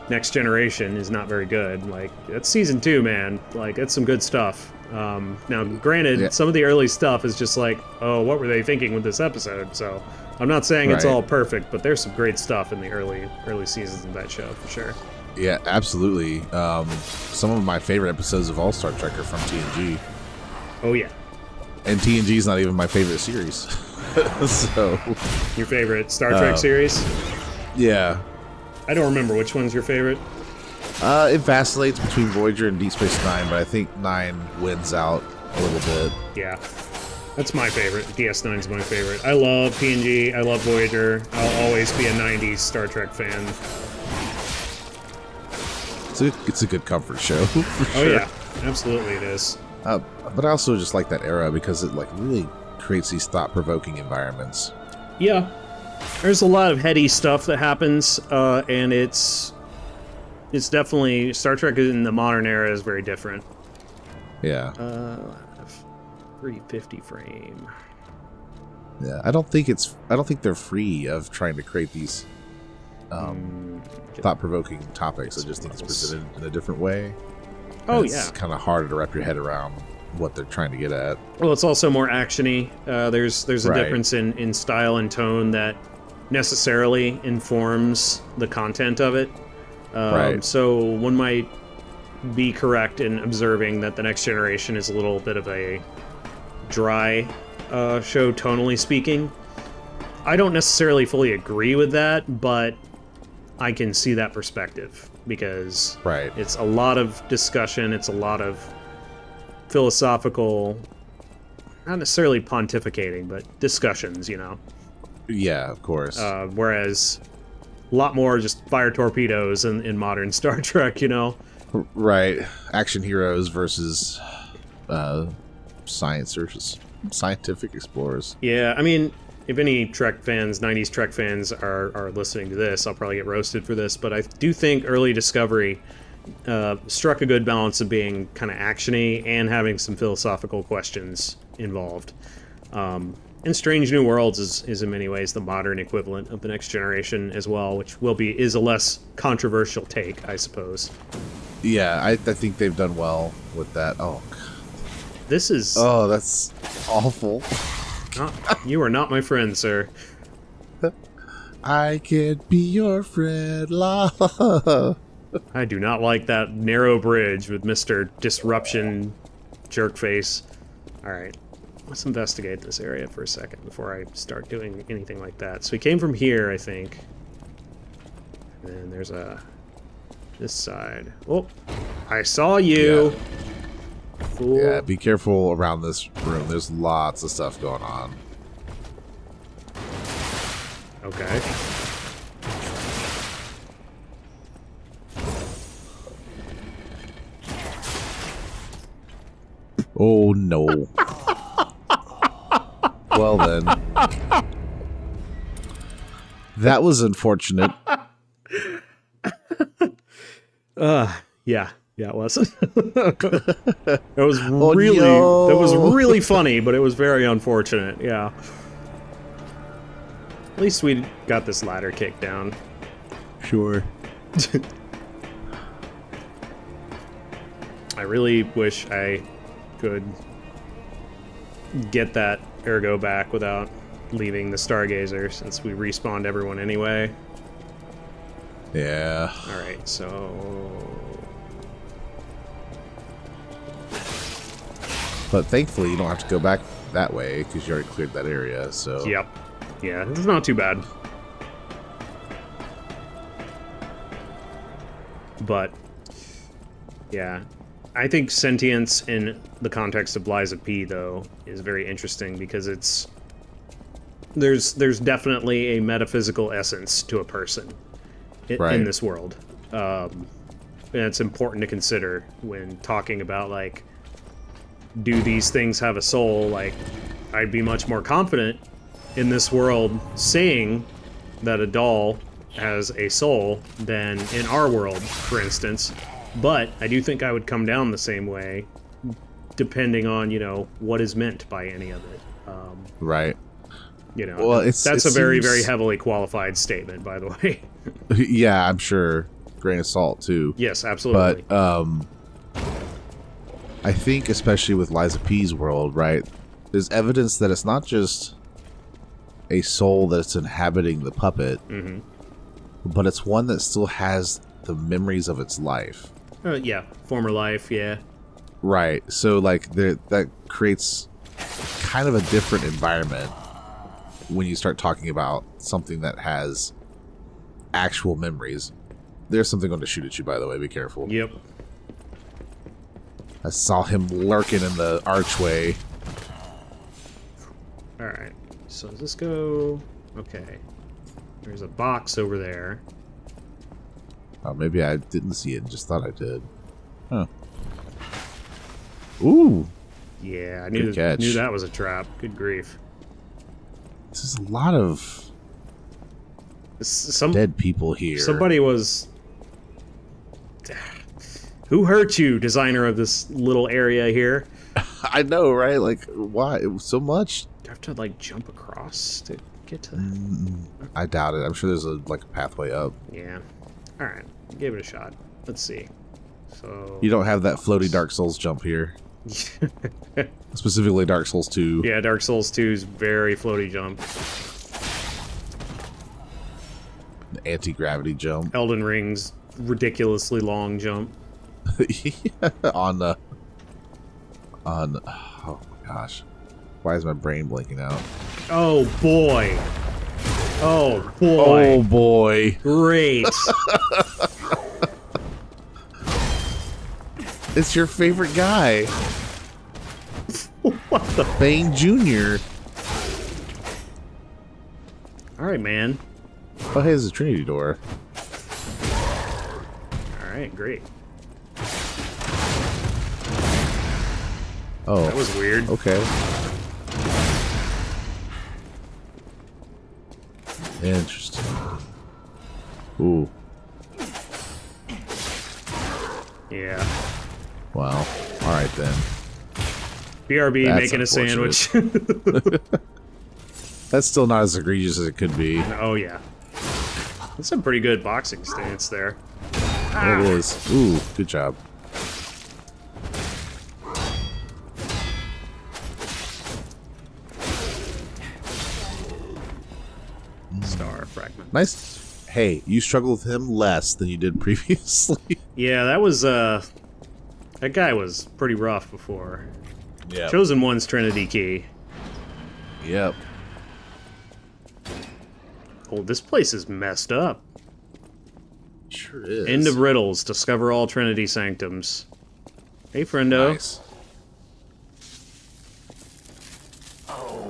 Next Generation is not very good. Like, that's season two, man. Like, that's some good stuff. Um, now, granted, yeah. some of the early stuff is just like, oh, what were they thinking with this episode? So, I'm not saying right. it's all perfect, but there's some great stuff in the early early seasons of that show, for sure. Yeah, absolutely. Um, some of my favorite episodes of all Star Trek are from T N G. Oh, yeah. And T N G is not even my favorite series. So, your favorite Star Trek uh, series? Yeah. I don't remember which one's your favorite. Uh, it vacillates between Voyager and Deep Space Nine, but I think Nine wins out a little bit. Yeah, that's my favorite. D S nine's my favorite. I love P N G. I love Voyager. I'll always be a nineties Star Trek fan. It's a, it's a good comfort show. For oh sure. yeah, absolutely it is. Uh, but I also just like that era because it like really creates these thought-provoking environments. Yeah, there's a lot of heady stuff that happens, uh, and it's. It's definitely... Star Trek in the modern era is very different. Yeah. Uh, three fifty frame. Yeah, I don't think it's... I don't think they're free of trying to create these um, mm, thought-provoking topics. I just think it's presented in a different way. Oh, it's yeah. It's kind of harder to wrap your head around what they're trying to get at. Well, it's also more action-y. Uh, there's, there's a right. difference in, in style and tone that necessarily informs the content of it. Um, right. So one might be correct in observing that the Next Generation is a little bit of a dry uh, show, tonally speaking. I don't necessarily fully agree with that, but I can see that perspective because right. it's a lot of discussion, it's a lot of philosophical, not necessarily pontificating, but discussions, you know? Yeah, of course. Uh, whereas... a lot more just fire torpedoes in, in modern Star Trek, you know? Right. Action heroes versus uh, science or scientific explorers. Yeah, I mean, if any Trek fans, nineties Trek fans are, are listening to this, I'll probably get roasted for this, but I do think early Discovery uh, struck a good balance of being kind of action-y and having some philosophical questions involved. Um... And Strange New Worlds is, is in many ways the modern equivalent of the Next Generation as well, which will be is a less controversial take, I suppose. Yeah, I, I think they've done well with that. Oh, God. This is... Oh, that's awful. Not, you are not my friend, sir. I can't be your friend. La. I do not like that narrow bridge with Mister Disruption Jerkface. All right. Let's investigate this area for a second before I start doing anything like that. So we came from here, I think. And then there's a... this side. Oh! I saw you! Yeah. Fool. Yeah, be careful around this room. There's lots of stuff going on. Okay. Oh, no. Well then, that was unfortunate. uh, yeah, yeah, it was. That was oh, really, no. that was really funny, but it was very unfortunate. Yeah. At least we got this ladder kicked down. Sure. I really wish I could get that Ergo back without leaving the Stargazer, since we respawned everyone anyway. Yeah. All right, so... But thankfully, you don't have to go back that way, because you already cleared that area, so... Yep. Yeah, this is not too bad. But, yeah. I think sentience in the context of Lies of P, though, is very interesting, because it's... There's, there's definitely a metaphysical essence to a person in, right. in this world. Um, and it's important to consider when talking about, like, do these things have a soul? Like, I'd be much more confident in this world saying that a doll has a soul than in our world, for instance. But I do think I would come down the same way, depending on, you know, what is meant by any of it. Um, right. You know, well, it's, that's it a very, seems... very heavily qualified statement, by the way. Yeah, I'm sure. Grain of salt, too. Yes, absolutely. But um, I think, especially with Liza P's world, right, there's evidence that it's not just a soul that's inhabiting the puppet, mm-hmm. but it's one that still has the memories of its life. Uh, yeah, former life, yeah. Right, so, like, there, that creates kind of a different environment when you start talking about something that has actual memories. There's something going to shoot at you, by the way. Be careful. Yep. I saw him lurking in the archway. Alright. So does this go... Okay. There's a box over there. Oh, maybe I didn't see it and just thought I did. Huh. Ooh! Yeah, I knew, th knew that was a trap. Good grief. This is a lot of Some, dead people here. Somebody was... Who hurt you, designer of this little area here? I know, right? Like, why? It was so much. Do I have to, like, jump across to get to that? Mm, I doubt it. I'm sure there's, a like, a pathway up. Yeah. All right. Give it a shot. Let's see. So you don't have that floaty Dark Souls jump here. Specifically Dark Souls two. Yeah, Dark Souls two's very floaty jump. Anti-gravity jump. Elden Ring's ridiculously long jump. Yeah, on the... On... Oh my gosh. Why is my brain blinking out? Oh boy. Oh boy. Oh boy. Great. It's your favorite guy. What the? Bane Junior Alright, man. Oh, hey, there's a Trinity Door. Alright, great. Oh. That was weird. Okay. Interesting. Ooh. Yeah. Wow. Alright then. B R B, that's making a sandwich. That's still not as egregious as it could be. Oh yeah. That's a pretty good boxing stance there. Ah. It is. Ooh, good job. Star fragment. Nice. Hey, you struggled with him less than you did previously. Yeah, that was uh that guy was pretty rough before. Yeah. Chosen One's Trinity Key. Yep. Oh, this place is messed up. Sure is. End of riddles. Discover all Trinity Sanctums. Hey, friendo. Nice. Oh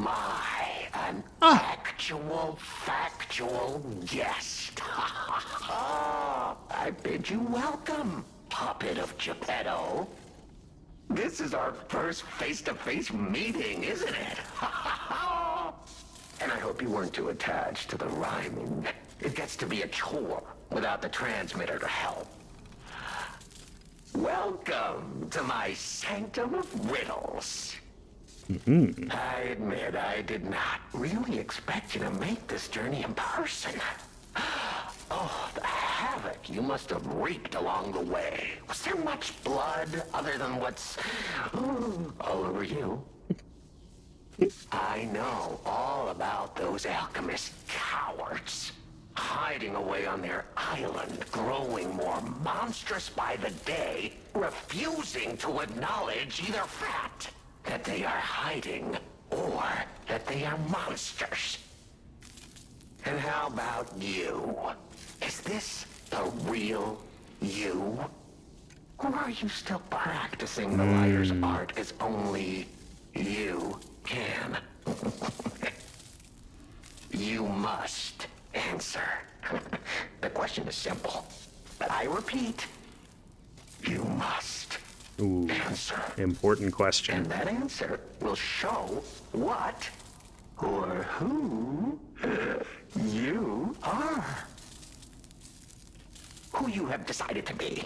my! An ah. actual, factual guest. I bid you welcome, puppet of Geppetto. This is our first face-to-face meeting, isn't it? And I hope you weren't too attached to the rhyming. It gets to be a chore without the transmitter to help. Welcome to my sanctum of riddles. Mm-hmm. I admit I did not really expect you to make this journey in person. Oh, the havoc you must have wreaked along the way. Was there much blood other than what's ooh, all over you? I know all about those alchemist cowards. hiding away on their island, growing more monstrous by the day, refusing to acknowledge either fact that they are hiding or that they are monsters. And how about you? Is this the real you? Or are you still practicing the liar's mm. art as only you can? You must answer. The question is simple, but I repeat, you must Ooh, answer. Important question. And that answer will show what or who you are. Who you have decided to be.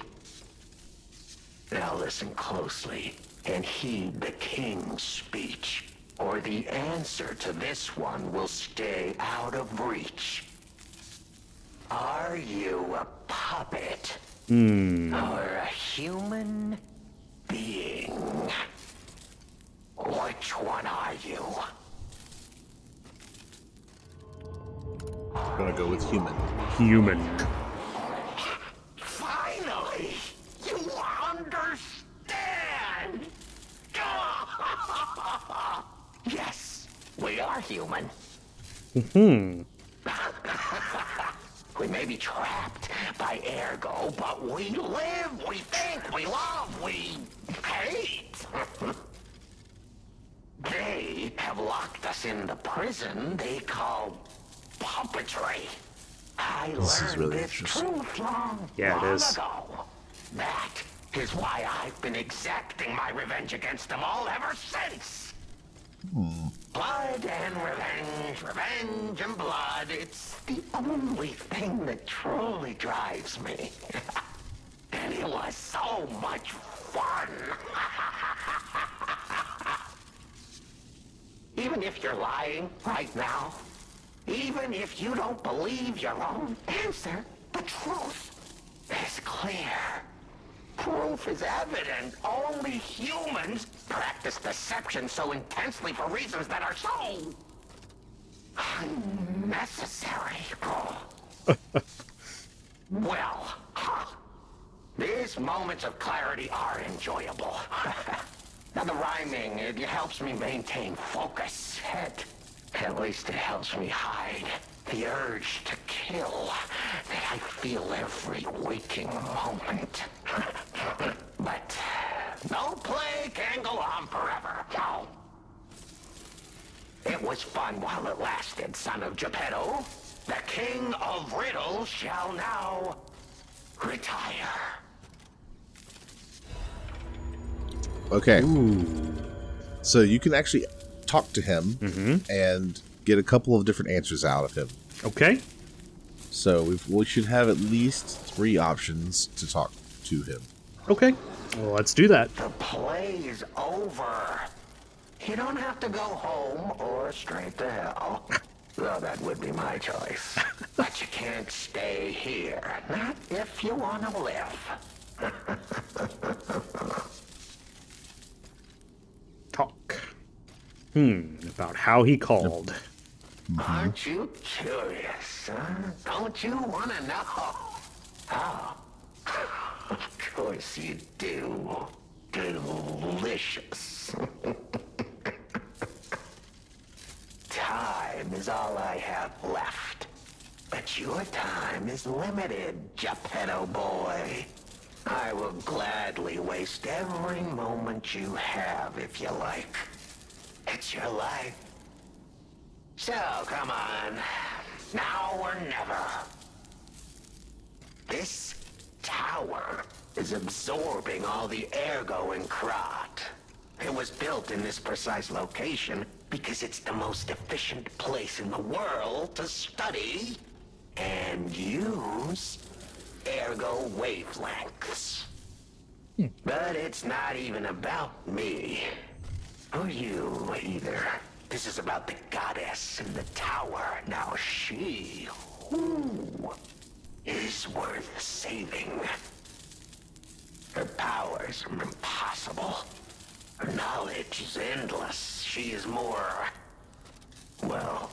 Now listen closely and heed the king's speech, or the answer to this one will stay out of reach. Are you a puppet mm. or a human being? Which one are you? I'm gonna go with human. Human. Finally! You understand! Yes, we are human. Mm-hmm. We may be trapped by Ergo, but we live, we think, we love, we hate. They have locked us in the prison they call puppetry. I this learned really this truth long, yeah, long it is. ago. That is why I've been exacting my revenge against them all ever since. Hmm. Blood and revenge, revenge and blood. It's the only thing that truly drives me. And it was so much fun. Even if you're lying right now, even if you don't believe your own answer, the truth is clear. Proof is evident. Only humans practice deception so intensely for reasons that are so unnecessary. Well, huh, these moments of clarity are enjoyable. Now the rhyming, it helps me maintain focus. It, at least it helps me hide the urge to kill that I feel every waking moment. But no play can go on forever. No. It was fun while it lasted, son of Geppetto. The king of riddles shall now retire. Okay. Ooh. So you can actually talk to him mm-hmm. and get a couple of different answers out of him. Okay. So we've, we should have at least three options to talk to him. Okay. Well, let's do that. The play is over. You don't have to go home or straight to hell. Well, that would be my choice. But you can't stay here. Not if you want to live. Talk. Hmm. About how he called. Yep. Mm-hmm. Aren't you curious, huh? Don't you want to know? Oh, of course you do. Delicious. Time is all I have left. But your time is limited, Geppetto boy. I will gladly waste every moment you have if you like. It's your life. So, come on. Now or never. This tower is absorbing all the Ergo and Krat. It was built in this precise location because it's the most efficient place in the world to study and use Ergo wavelengths. Hmm. But it's not even about me. Or you, either. This is about the goddess in the tower. Now she, ooh, is worth saving. Her powers are impossible. Her knowledge is endless. She is more, well,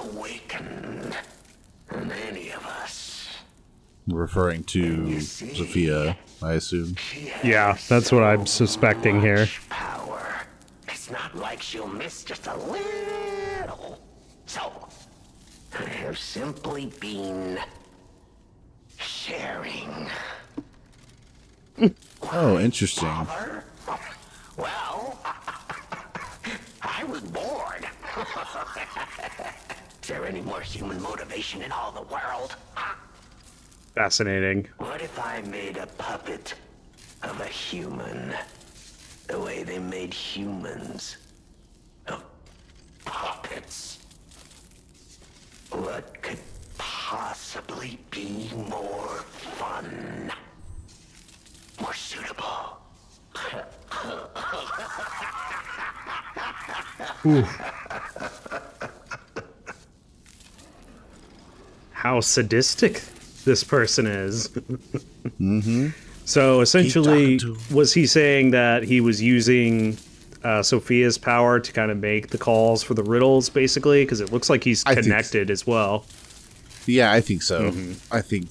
awakened referring to Sophia, I assume. Yeah, that's what I'm suspecting here. Power. It's not like she'll miss just a little. So, they're simply been sharing. Oh, interesting. Father? Well, I was bored. Is there any more human motivation in all the world? Fascinating. What if I made a puppet of a human, the way they made humans of puppets? What could possibly be more fun? More suitable. How sadistic this person is. Mm-hmm. So essentially, was he saying that he was using uh, Sophia's power to kind of make the calls for the riddles, basically? Because it looks like he's connected so. as well. Yeah, I think so. Mm-hmm. I think...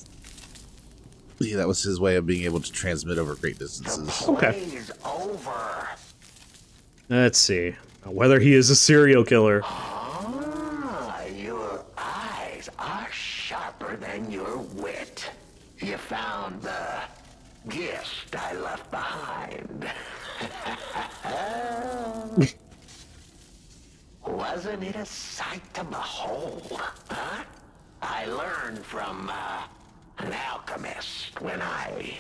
Yeah, that was his way of being able to transmit over great distances. Okay. Is over. Let's see whether he is a serial killer. Ah, your eyes are sharper than your wit. You found the gift I left behind. Wasn't it a sight to behold? Huh? I learned from. Uh, An alchemist when I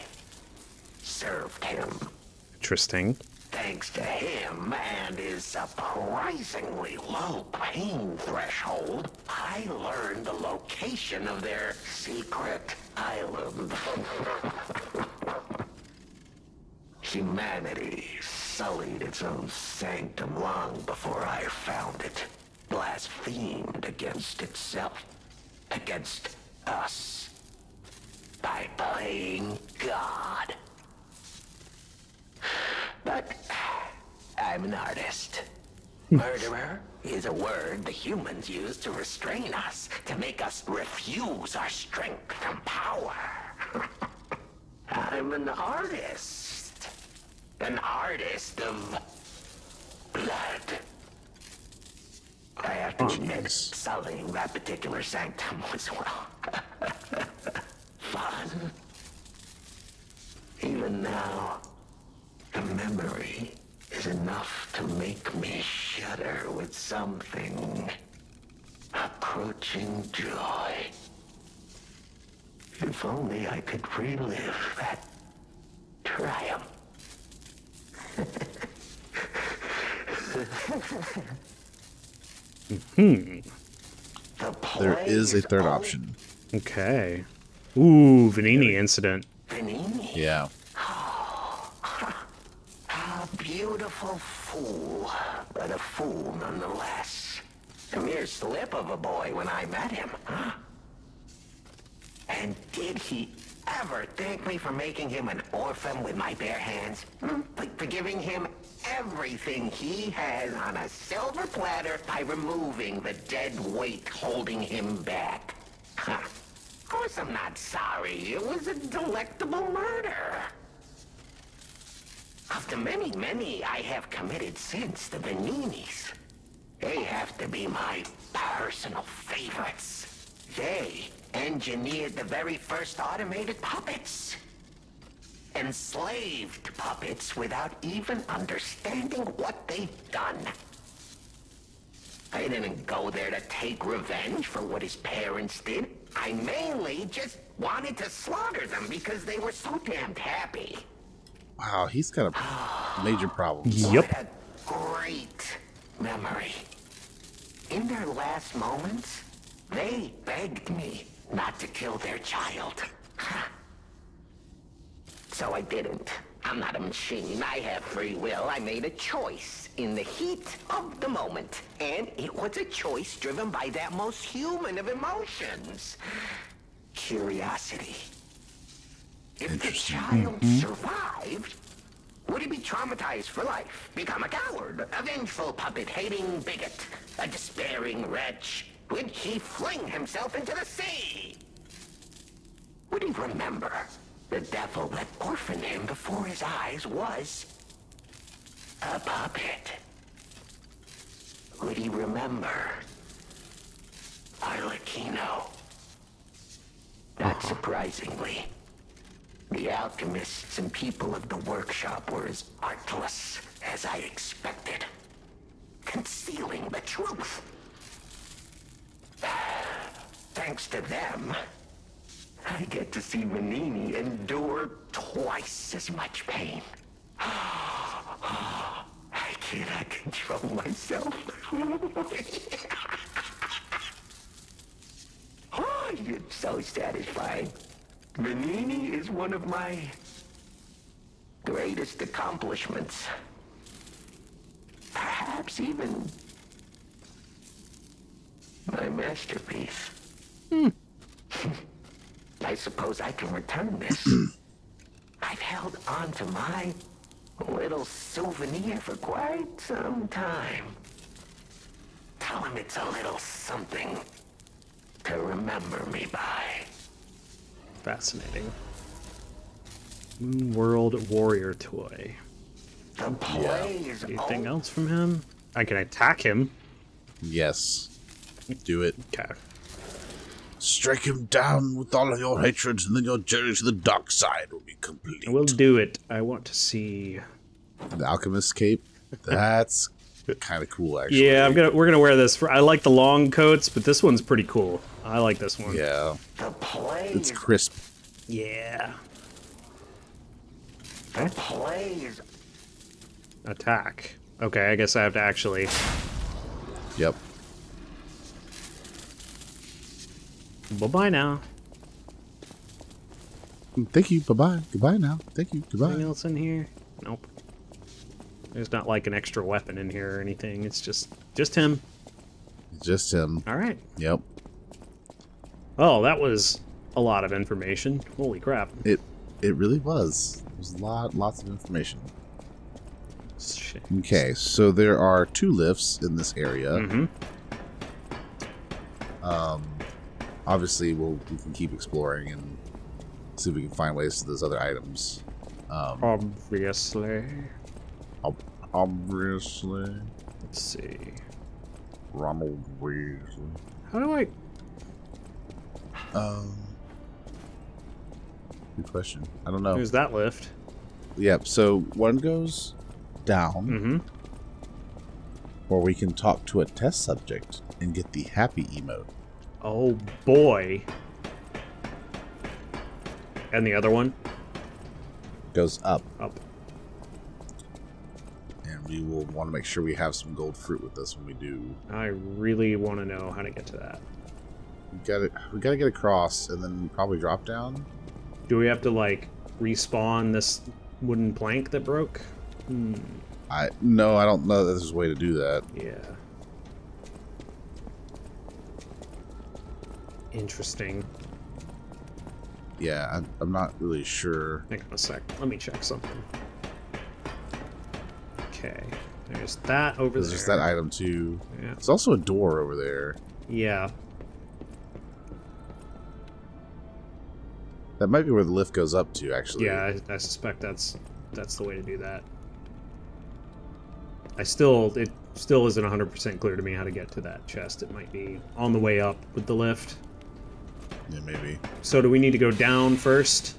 served him. Interesting. Thanks to him and his surprisingly low pain threshold, I learned the location of their secret island. Humanity sullied its own sanctum long before I found it. Blasphemed against itself. Against us. By playing God. But I'm an artist. Murderer is a word the humans use to restrain us, to make us refuse our strength and power. I'm an artist. An artist of blood. I have to admit, solving that particular sanctum was wrong. Fun. Even now, the memory is enough to make me shudder with something approaching joy. If only I could relive that triumph. Mm-hmm. The there is a third option. Okay. Ooh, Vanini incident. Vanini? Yeah. Oh, a beautiful fool, but a fool nonetheless. A mere slip of a boy when I met him. Huh? And did he ever thank me for making him an orphan with my bare hands? Hmm? For giving him everything he has on a silver platter by removing the dead weight holding him back. Huh. Of course I'm not sorry. It was a delectable murder. Of the many, many I have committed since the Vaninis, they have to be my personal favorites. They engineered the very first automated puppets. Enslaved puppets without even understanding what they've done. I didn't go there to take revenge for what his parents did. I mainly just wanted to slaughter them because they were so damned happy. Wow, he's got a major problem. Yep. What a great memory. In their last moments, they begged me not to kill their child. So I didn't. I'm not a machine. I have free will. I made a choice in the heat of the moment. And it was a choice driven by that most human of emotions. Curiosity. If the child mm-hmm. survived, would he be traumatized for life? Become a coward, a vengeful puppet-hating bigot, a despairing wretch? Would he fling himself into the sea? couldn't remember. The devil that orphaned him before his eyes was a puppet. Would he remember? Arlecchino. Not surprisingly, the alchemists and people of the workshop were as artless as I expected, concealing the truth. Thanks to them, I get to see Vanini endure twice as much pain. I cannot control myself. Oh, you're so satisfying. Vanini is one of my greatest accomplishments. Perhaps even my masterpiece. Hmm. I suppose I can return this. I've held on to my little souvenir for quite some time. Tell him it's a little something to remember me by. Fascinating. Moon World Warrior toy. The play yeah. is Anything else from him? I can attack him. Yes. Do it. Okay. Strike him down with all of your hatred, and then your journey to the dark side will be complete. We'll do it. I want to see the alchemist cape. That's kind of cool, actually. Yeah, I'm gonna. We're gonna wear this. For, I like the long coats, but this one's pretty cool. I like this one. Yeah, the play. It's crisp. Yeah. The play is attack. Okay, I guess I have to actually. Yep. Bye-bye now. Thank you. Bye-bye. Goodbye now. Thank you. Goodbye. Anything else in here? Nope. There's not like an extra weapon in here or anything. It's just just him. Just him. All right. Yep. Oh, that was a lot of information. Holy crap. It it really was. There's lot lots of information. Shit. Okay, so there are two lifts in this area. Mm-hmm. Um. Obviously, we'll, we can keep exploring and see if we can find ways to those other items. Um, obviously. Ob obviously. Let's see. Ronald Weasley. How do I... Um, good question. I don't know. Who's that lift? Yep, yeah, so one goes down. Mm-hmm. Or we can talk to a test subject and get the happy emote. Oh boy. And the other one? Goes up. Up. And we will want to make sure we have some gold fruit with us when we do. I really want to know how to get to that. We gotta, we gotta get across and then probably drop down. Do we have to, like, respawn this wooden plank that broke? Hmm. I No, I don't know that there's a way to do that. Yeah. Interesting. Yeah, I'm, I'm not really sure. Hang on a sec. Let me check something. Okay. There's that over There's there. There's that item, too. Yeah. There's also a door over there. Yeah. That might be where the lift goes up to, actually. Yeah, I, I suspect that's that's the way to do that. I still... It still isn't one hundred percent clear to me how to get to that chest. It might be on the way up with the lift. Yeah, maybe. So do we need to go down first?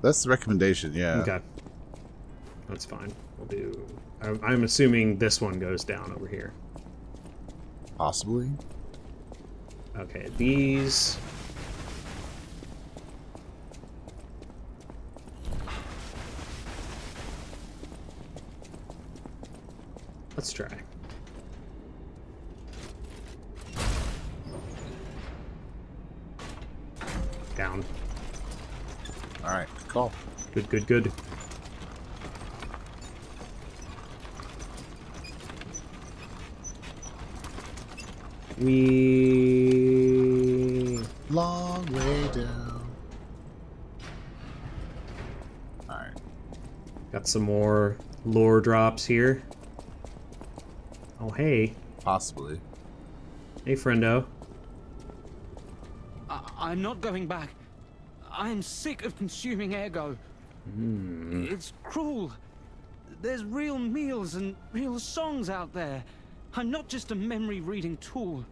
That's the recommendation, yeah. Okay. That's fine. We'll do... I'm, I'm assuming this one goes down over here. Possibly. Okay, these... Let's try. Down. All right, good call. Good, good, good. We long way down. All right. Got some more lore drops here. Oh hey. Possibly. Hey friendo. I I'm not going back. I am sick of consuming Ergo. Mm. It's cruel. There's real meals and real songs out there. I'm not just a memory reading tool.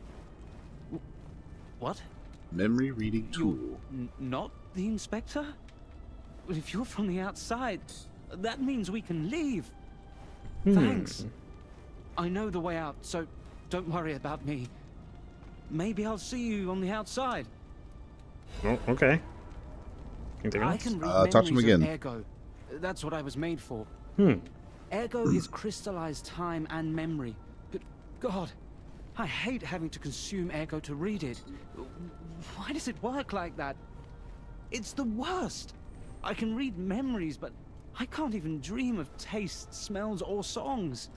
What? Memory reading tool. You're not the inspector? Well, if you're from the outside, that means we can leave. Hmm. Thanks. I know the way out, so don't worry about me. Maybe I'll see you on the outside. Oh, okay. I can read uh, talk to him again. Ergo. That's what I was made for. Hmm. Ergo is crystallized time and memory. But God, I hate having to consume Ergo to read it. Why does it work like that? It's the worst. I can read memories, but I can't even dream of tastes, smells, or songs.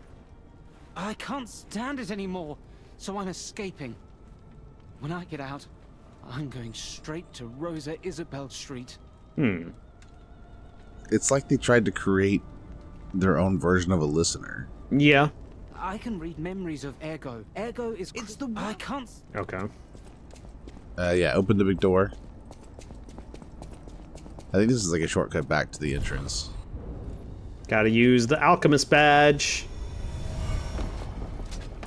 I can't stand it anymore, so I'm escaping. When I get out, I'm going straight to Rosa Isabel Street. Hmm. It's like they tried to create their own version of a listener. Yeah. I can read memories of Ergo. Ergo is... It's the... I can't... Okay. Uh, yeah, open the big door. I think this is like a shortcut back to the entrance. Gotta use the alchemist badge.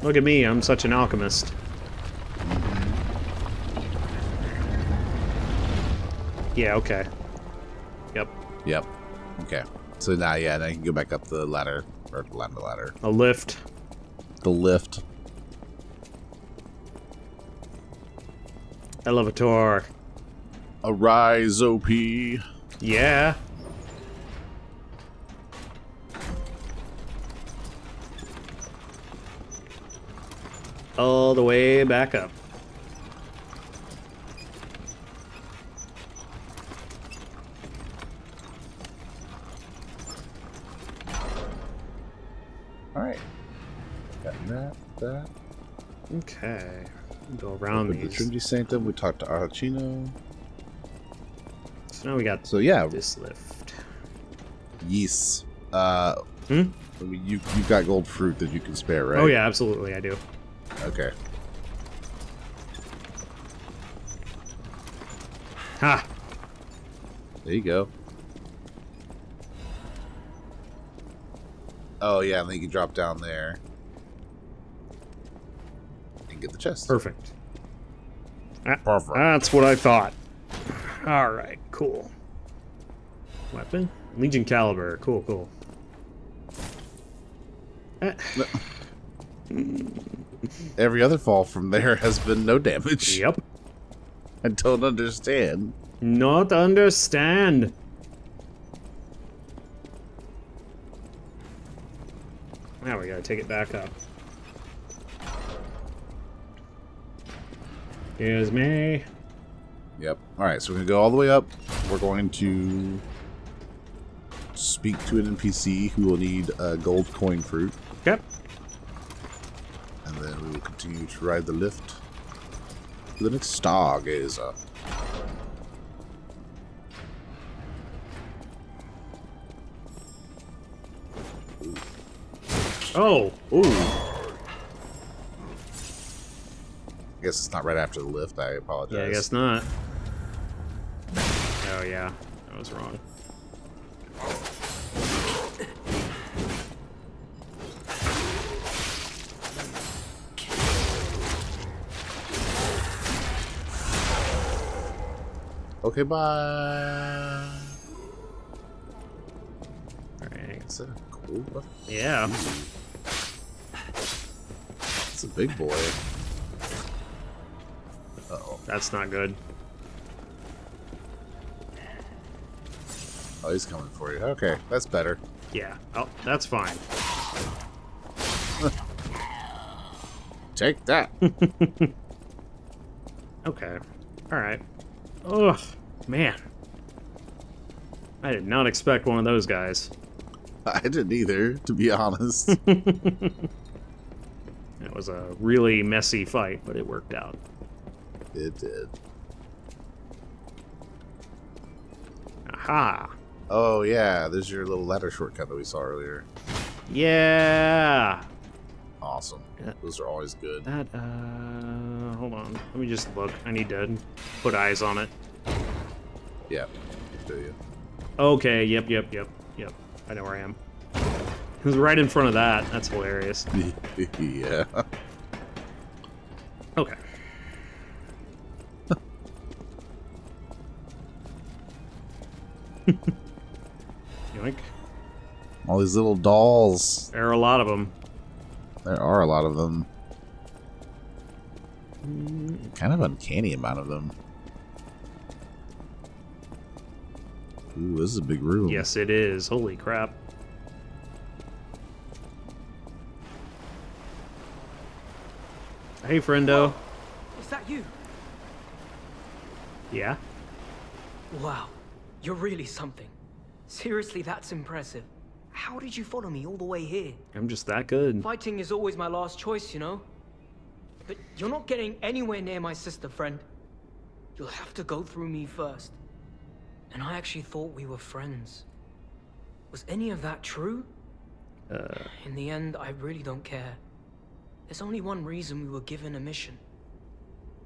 Look at me, I'm such an alchemist. Yeah, okay. Yep. Yep. Okay. So now, yeah, now you can go back up the ladder. Or ladder, ladder. A lift. The lift. Elevator. Arise, O P. Yeah. All the way back up. That. Okay. Go around these. The Trinity Sanctum. We talked to Arlecchino. So now we got. So yeah, this lift. Yes. Uh. Hmm? You you've got gold fruit that you can spare, right? Oh yeah, absolutely, I do. Okay. Ha. There you go. Oh yeah, and then you can drop down there. Get the chest. Perfect. Perfect. That's what I thought. All right, cool. Weapon, Legion caliber. Cool, cool. No. Every other fall from there has been no damage. Yep. I don't understand. Not understand. Now we gotta take it back up. Is me. Yep. Alright, so we're going to go all the way up. We're going to speak to an N P C who will need a gold coin fruit. Yep. And then we will continue to ride the lift to the next Stargazer. Ooh. Oh! Ooh. I guess it's not right after the lift. I apologize. Yeah, I guess not. Oh yeah, I was wrong. Okay, bye. All right, it's a cool one. Yeah, it's a big boy. Uh-oh. That's not good. Oh, he's coming for you. Okay, that's better. Yeah. Oh, that's fine. Take that. Okay. All right. Oh, man. I did not expect one of those guys. I didn't either, to be honest. It was a really messy fight, but it worked out. It did. Aha! Oh yeah, there's your little ladder shortcut that we saw earlier. Yeah! Awesome. Those are always good. That, uh... Hold on. Let me just look. I need to put eyes on it. Yeah. Do you? Okay. Yep. Yep. Yep. Yep. I know where I am. It was right in front of that. That's hilarious. Yeah. Okay. Yoink. All these little dolls. There are a lot of them. There are a lot of them. Kind of uncanny amount of them. Ooh, this is a big room. Yes, it is. Holy crap. Hey, friendo. Wow. Is that you? Yeah. Wow. You're really something. Seriously, that's impressive. How did you follow me all the way here? I'm just that good. Fighting is always my last choice, you know? But you're not getting anywhere near my sister, friend. You'll have to go through me first. And I actually thought we were friends. Was any of that true? Uh... In the end, I really don't care. There's only one reason we were given a mission.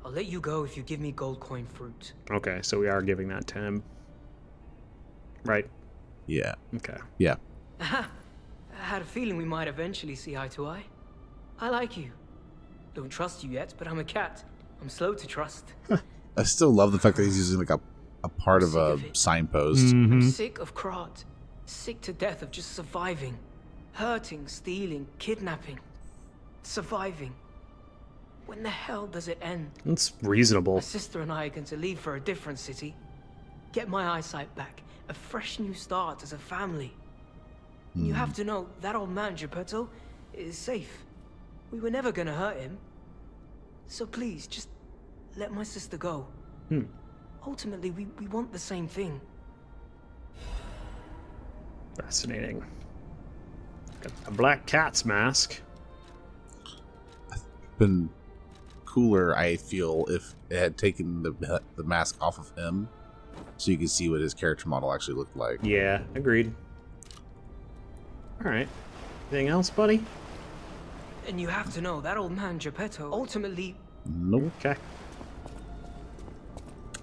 I'll let you go if you give me gold coin fruit. Okay, so we are giving that to him. Right? Yeah. Okay. Yeah. Aha. I had a feeling we might eventually see eye to eye. I like you. Don't trust you yet, but I'm a cat. I'm slow to trust. I still love the fact that he's using like a, a part of a of signpost. Mm-hmm. I'm sick of Krat. Sick to death of just surviving. Hurting, stealing, kidnapping. Surviving. When the hell does it end? That's reasonable. My sister and I are going to leave for a different city. Get my eyesight back. A fresh new start as a family. Mm. You have to know that old man, Geppetto, is safe. We were never going to hurt him. So please, just let my sister go. Hmm. Ultimately, we, we want the same thing. Fascinating. Got a black cat's mask. Been cooler, I feel, if it had taken the the mask off of him, so you could see what his character model actually looked like. Yeah, agreed. All right, anything else, buddy? And you have to know that old man Geppetto ultimately. Nope. Okay.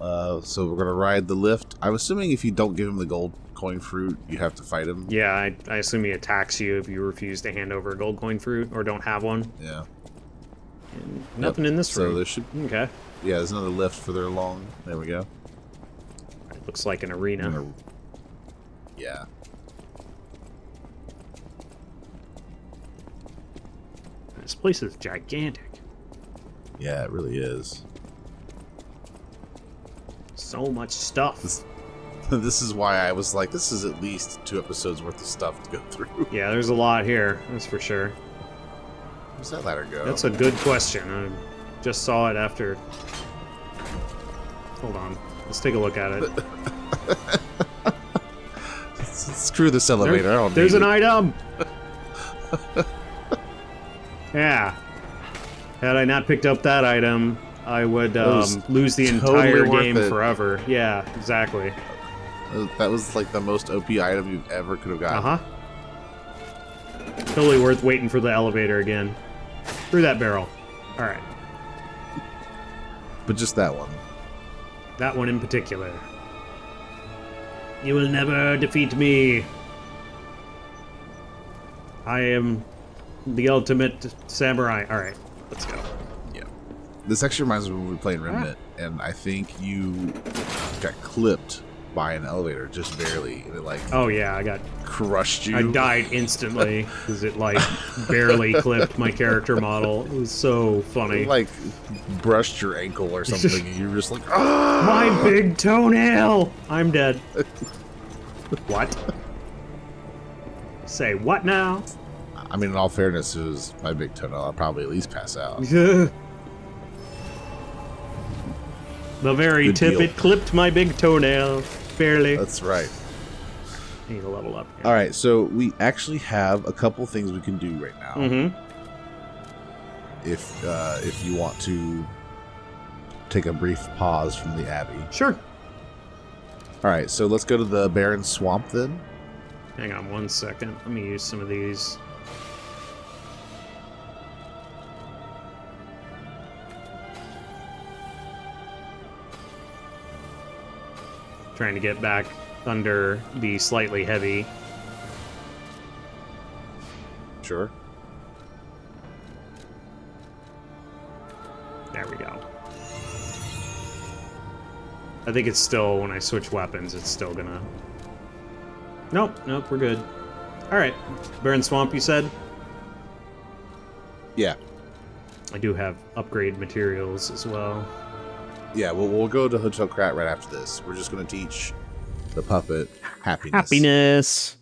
Uh, so we're gonna ride the lift. I'm assuming if you don't give him the gold coin fruit, you have to fight him. Yeah, I, I assume he attacks you if you refuse to hand over a gold coin fruit or don't have one. Yeah. Nothing yep. in this room. So there should, okay. Yeah, there's another lift further along. There we go. It looks like an arena. An ar yeah. This place is gigantic. Yeah, it really is. So much stuff. This, this is why I was like, this is at least two episodes worth of stuff to go through. Yeah, there's a lot here. That's for sure. Where's that ladder go? That's a good question. I just saw it after. Hold on. Let's take a look at it. Screw this elevator. There, I don't there's need an it. Item! Yeah. Had I not picked up that item, I would um, lose the totally entire game it. forever. Yeah, exactly. That was like the most O P item you ever could have gotten. Uh huh. Totally worth waiting for the elevator again. Through that barrel. Alright. But just that one. That one in particular. You will never defeat me. I am the ultimate samurai. Alright, let's go. Yeah. This actually reminds me of when we played Remnant, right. and I think you got clipped by an elevator, just barely. It like oh yeah, I got crushed. You, I died instantly because it like barely clipped my character model. It was so funny. It, like brushed your ankle or something, and you're just like, oh! My big toenail. I'm dead. What? Say what now? I mean, in all fairness, it was my big toenail. I'll probably at least pass out. The very Good tip deal. It clipped my big toenail. Barely. That's right. I need to level up here. All right, so we actually have a couple things we can do right now. Mm-hmm. If uh, if you want to take a brief pause from the Abbey. Sure. All right, so let's go to the Barren Swamp then. Hang on one second. Let me use some of these. trying to get back under the slightly heavy. Sure. There we go. I think it's still, when I switch weapons, it's still gonna... Nope, nope, we're good. Alright. Burn Swamp, you said? Yeah. I do have upgrade materials as well. Yeah, well, we'll go to Hotel Krat right after this. We're just going to teach the puppet happiness. Happiness!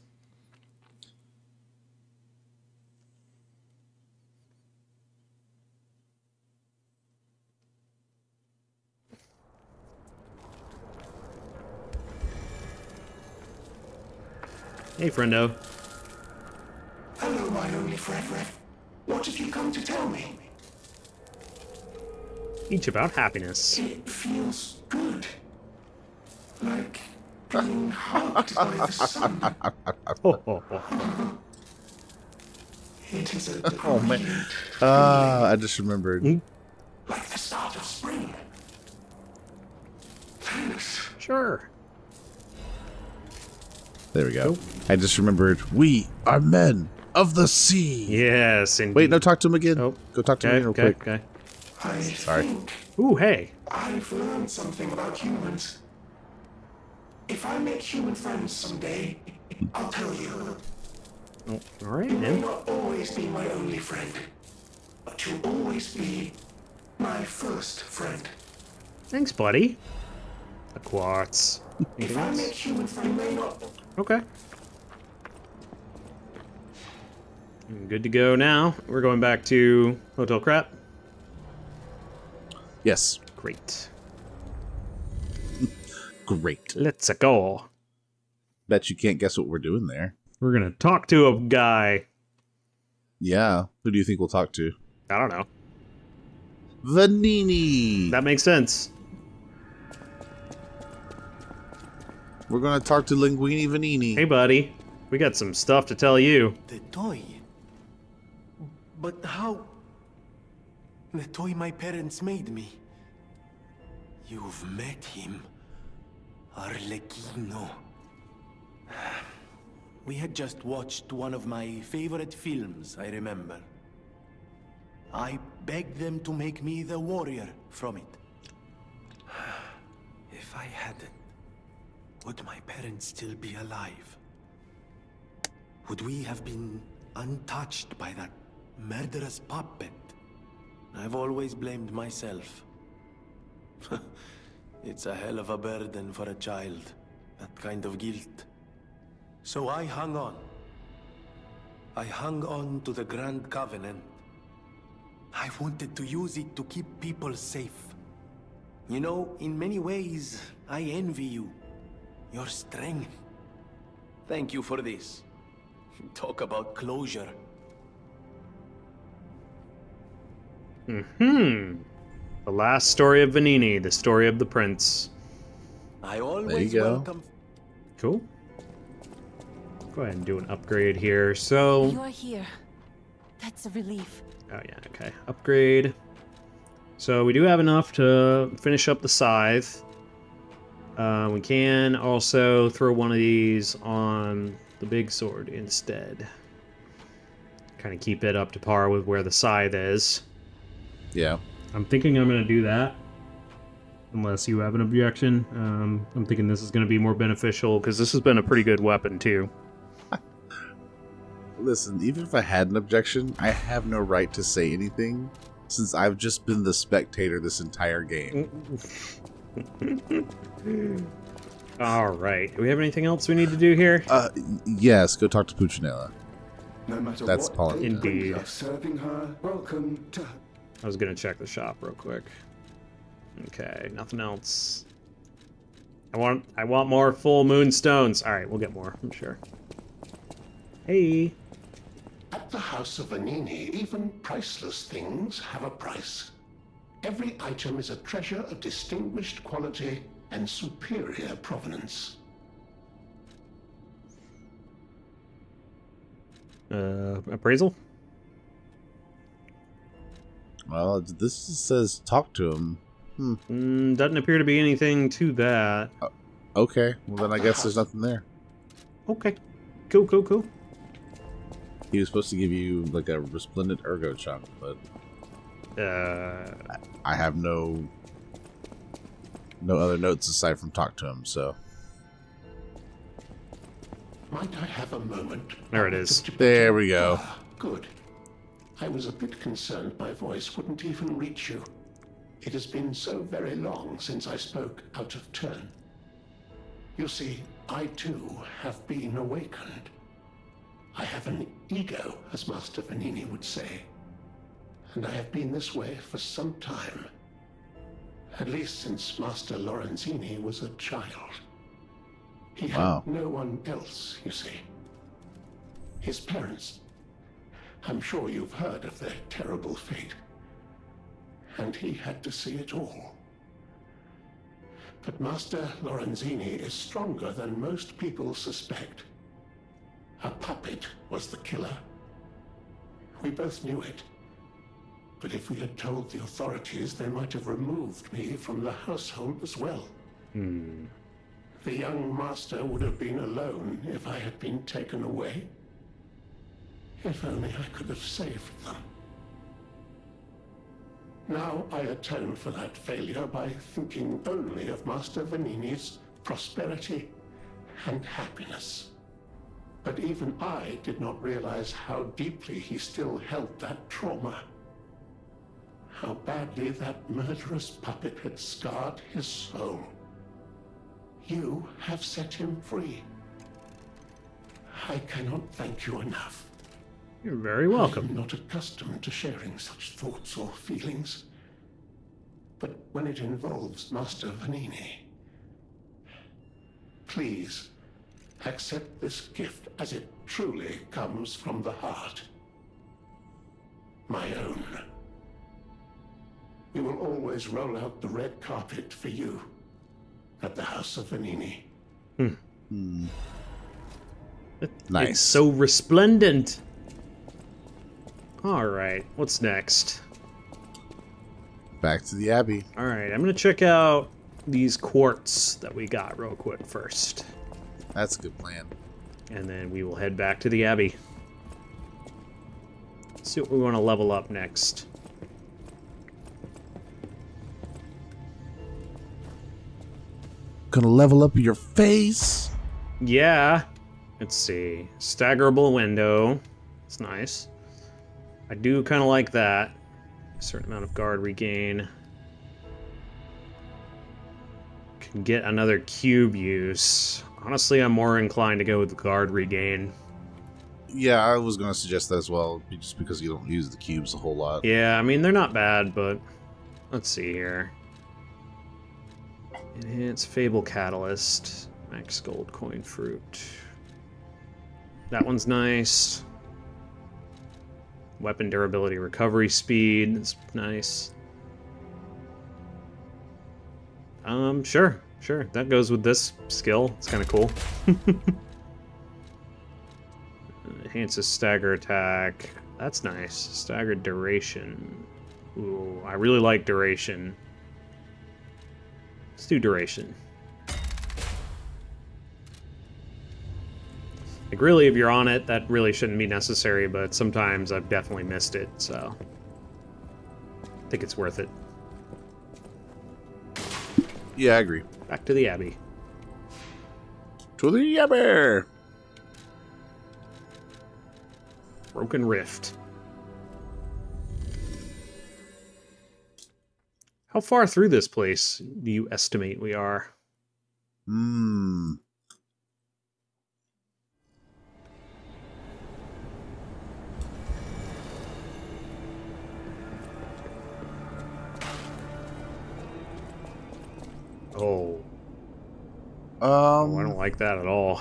Hey, friendo. Hello, my only friend. What have you come to tell me? Each about happiness. It feels good. Like being hugged by the sun. Oh, oh, oh. It is a oh, man. Ah, I just remembered. Mm? Like the start of spring. Thanks. Sure. There we go. I just remembered. We are men of the sea. Yes. Indeed. Wait, no, talk to him again. Oh. Go talk to okay, him again real okay, quick. Okay. I Sorry. think Ooh, hey. I've learned something about humans. If I make human friends someday, I'll tell you. Oh, all right, you then. May not always be my only friend, but you'll always be my first friend. Thanks, buddy. The quartz. If I make human friends, may not. Okay. I'm good to go now. We're going back to Hotel Krat. Yes. Great. Great. Let's go. Bet you can't guess what we're doing there. We're going to talk to a guy. Yeah. Who do you think we'll talk to? I don't know. Vanini. That makes sense. We're going to talk to Linguini Vanini. Hey, buddy. We got some stuff to tell you. The toy. But how... The toy my parents made me. You've met him. Arlecchino. We had just watched one of my favorite films, I remember. I begged them to make me the warrior from it. If I hadn't, would my parents still be alive? Would we have been untouched by that murderous puppet? I've always blamed myself. It's a hell of a burden for a child, that kind of guilt. So I hung on. I hung on to the Grand Covenant. I wanted to use it to keep people safe. You know, in many ways, I envy you. Your strength. Thank you for this. Talk about closure. Mm-hmm. The last story of Vanini, the story of the prince. I always there you welcome. Go. Cool. Go ahead and do an upgrade here. So you're here. That's a relief. Oh yeah. Okay. Upgrade. So we do have enough to finish up the scythe. Uh, we can also throw one of these on the big sword instead. Kind of keep it up to par with where the scythe is. Yeah. I'm thinking I'm going to do that. Unless you have an objection. Um, I'm thinking this is going to be more beneficial because this has been a pretty good weapon, too. Listen, even if I had an objection, I have no right to say anything since I've just been the spectator this entire game. All right. Do we have anything else we need to do here? Uh, yes. Go talk to Puccinella. No matter That's what Indeed. Serving her, welcome to her. I was gonna check the shop real quick. Okay, nothing else. I want I want more full moon stones. All right, we'll get more, I'm sure. Hey. At the house of Vanini, even priceless things have a price. Every item is a treasure of distinguished quality and superior provenance. Uh, appraisal? Well, this says talk to him. Hmm. Mm, doesn't appear to be anything to that. Uh, Okay, well then I guess there's nothing there. Okay. Cool, cool, cool. He was supposed to give you, like, a resplendent ergo chunk, but... Uh... I have no... No other notes aside from talk to him, so... Might I have a moment? There it is. There we go. Ah, good. I was a bit concerned my voice wouldn't even reach you. It has been so very long since I spoke out of turn. You see, I too have been awakened. I have an ego, as Master Vanini would say. And I have been this way for some time. At least since Master Lorenzini was a child. He wow. had no one else, you see. His parents. I'm sure you've heard of their terrible fate. And he had to see it all. But Master Lorenzini is stronger than most people suspect. A puppet was the killer. We both knew it. But if we had told the authorities, they might have removed me from the household as well. Mm. The young master would have been alone if I had been taken away. If only I could have saved them. Now I atone for that failure by thinking only of Master Vanini's prosperity and happiness. But even I did not realize how deeply he still held that trauma. How badly that murderous puppet had scarred his soul. You have set him free. I cannot thank you enough. You're very welcome. I'm not accustomed to sharing such thoughts or feelings. But when it involves Master Vanini, please accept this gift as it truly comes from the heart. My own. We will always roll out the red carpet for you at the house of Vanini. Hmm. Mm. Nice. It's so resplendent. Alright, what's next? Back to the Abbey. Alright, I'm gonna check out these quartz that we got real quick first. That's a good plan. And then we will head back to the Abbey. Let's see what we want to level up next. Gonna level up your face? Yeah. Let's see. Staggerable window. It's nice. I do kind of like that. A certain amount of guard regain. Can get another cube use. Honestly, I'm more inclined to go with the guard regain. Yeah, I was going to suggest that as well, just because you don't use the cubes a whole lot. Yeah, I mean, they're not bad, but let's see here. Enhance Fable Catalyst. Max Gold Coin Fruit. That one's nice. Weapon durability, recovery speed. That's nice. Um, sure. Sure, that goes with this skill. It's kind of cool. Enhances stagger attack. That's nice. Staggered duration. Ooh, I really like duration. Let's do duration. Like, really, if you're on it, that really shouldn't be necessary, but sometimes I've definitely missed it, so... I think it's worth it. Yeah, I agree. Back to the Abbey. To the Abbey! Broken Rift. How far through this place do you estimate we are? Hmm. Oh. Um, oh, I don't like that at all.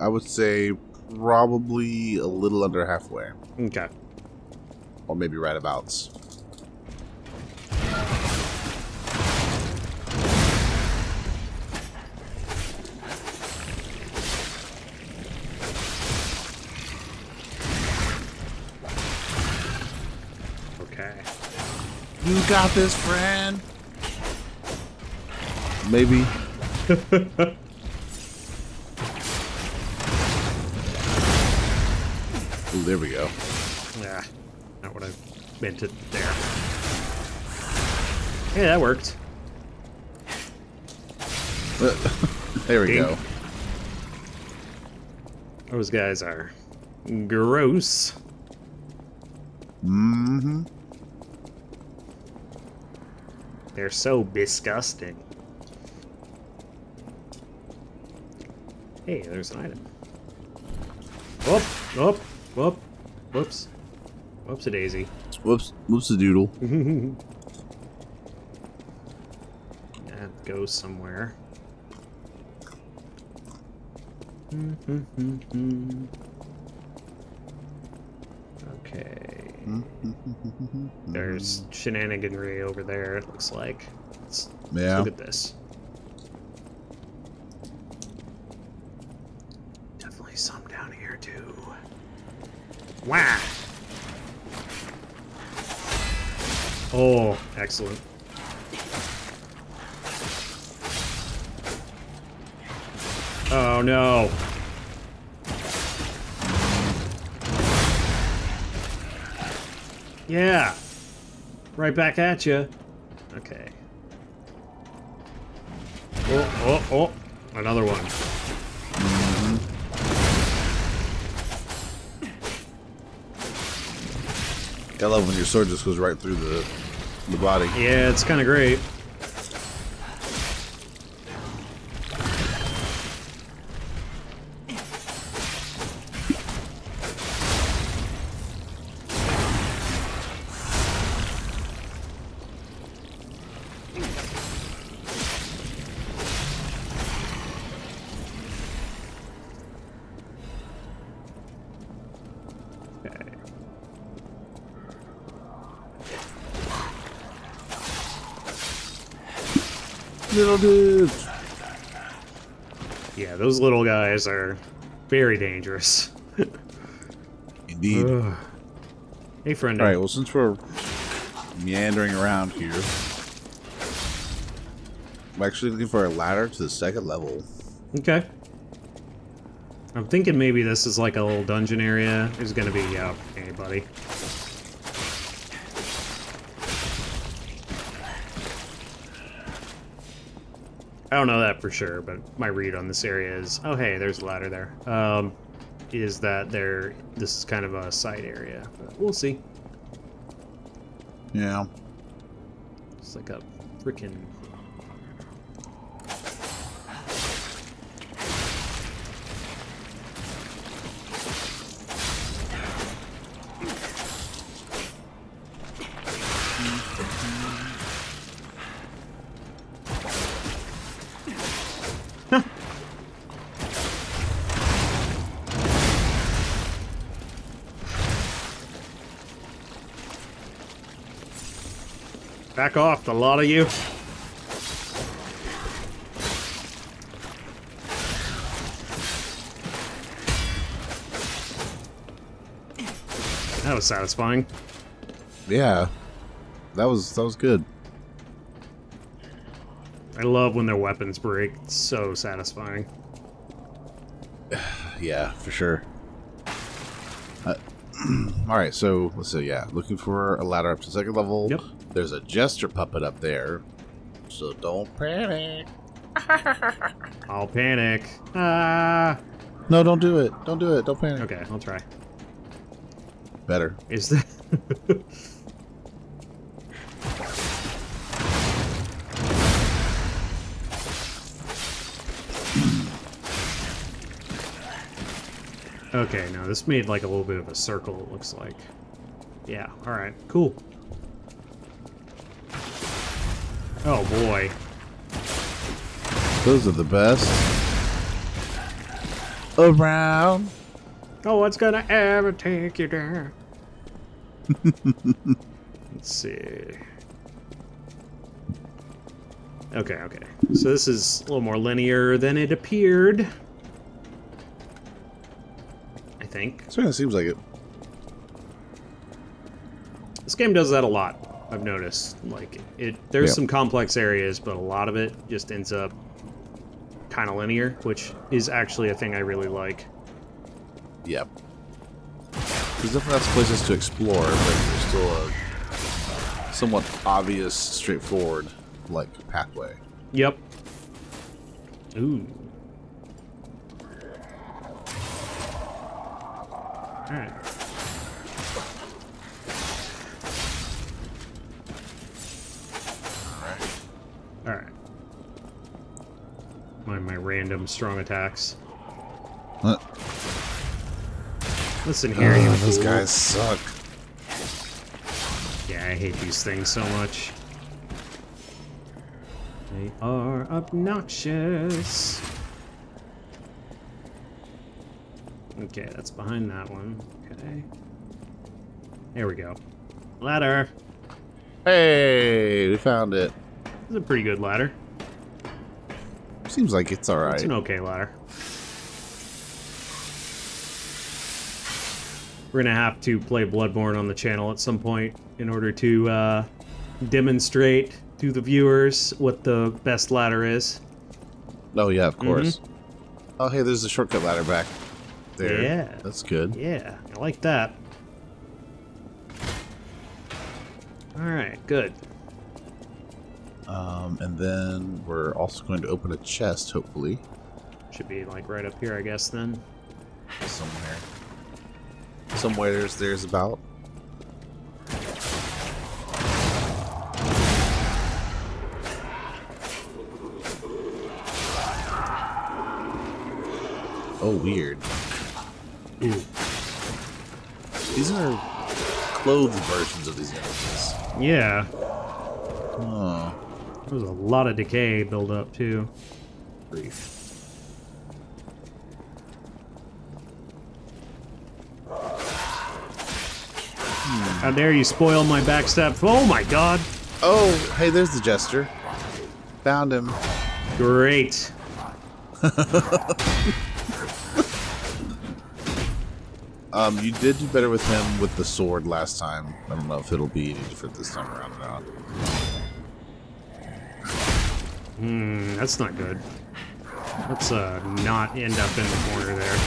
I would say probably a little under halfway. Okay. Or maybe right abouts. You got this, friend. maybe. Ooh, there we go. Nah, not what I meant it there. Yeah, that worked. Uh, there we Dink. go. Those guys are gross. Mm-hmm. They're so disgusting. Hey, there's an item. Whoop, whoop, whoop, whoops. Whoops-a-daisy. Whoops, whoops-a-doodle. That goes somewhere. Okay. There's shenaniganry over there, it looks like. Let's, yeah. Let's look at this. Definitely some down here, too. Wah! Oh, excellent. Oh no. Yeah. Right back at you. Okay. Oh, oh, oh. Another one. I love when your sword just goes right through the, the body. Yeah, it's kind of great. Little dudes. Yeah, those little guys are very dangerous. Indeed. Ugh. Hey, friend. All right. Well, since we're meandering around here, I'm actually looking for a ladder to the second level. Okay. I'm thinking maybe this is like a little dungeon area. There's gonna be yeah, anybody. I don't know that for sure, but my read on this area is, oh hey, there's a ladder there. Um, is that there? This is kind of a side area, but we'll see. Yeah. It's like a frickin'. Back off, the lot of you. That was satisfying. Yeah. That was that was good. I love when their weapons break. It's so satisfying. Yeah, for sure. Uh, Alright, so let's see, yeah. Looking for a ladder up to the second level. Yep. There's a jester puppet up there, so don't panic. I'll panic. Ah! No, don't do it. Don't do it. Don't panic. Okay, I'll try. Better. Is that... Okay, now this made like a little bit of a circle, it looks like. Yeah, alright, cool. Oh boy. Those are the best. Around. Oh, it's gonna ever take you down. Let's see. Okay, okay. So this is a little more linear than it appeared. I think. Certainly seems like it. This game does that a lot. I've noticed. Like it, there's yep. some complex areas, but a lot of it just ends up kind of linear, which is actually a thing I really like. Yep. There's definitely lots of places to explore, but there's still a somewhat obvious, straightforward, like, pathway. Yep. Ooh. Alright. Alright. Alright. My, my random strong attacks. Huh. Listen here, oh, you those fool. Guys suck. Yeah, I hate these things so much. They are obnoxious. Okay, that's behind that one. Okay. There we go. Ladder! Hey, we found it. It's a pretty good ladder. Seems like it's alright. It's an okay ladder. We're gonna have to play Bloodborne on the channel at some point in order to uh, demonstrate to the viewers what the best ladder is. Oh yeah, of course. Mm-hmm. Oh hey, there's a shortcut ladder back there. Yeah, that's good. Yeah, I like that. All right, good. Um, and then we're also going to open a chest, hopefully. Should be like right up here, I guess. Then somewhere. Somewhere there's, there's about. Oh, weird. Ooh. These are clothed versions of these enemies. Yeah. Oh. There's a lot of decay build up, too. Brief. How dare you spoil my backstab? Oh my god! Oh, hey, there's the jester. Found him. Great. um, you did do better with him with the sword last time. I don't know if it'll be any different this time around or not. Hmm, that's not good. Let's uh, not end up in the corner there.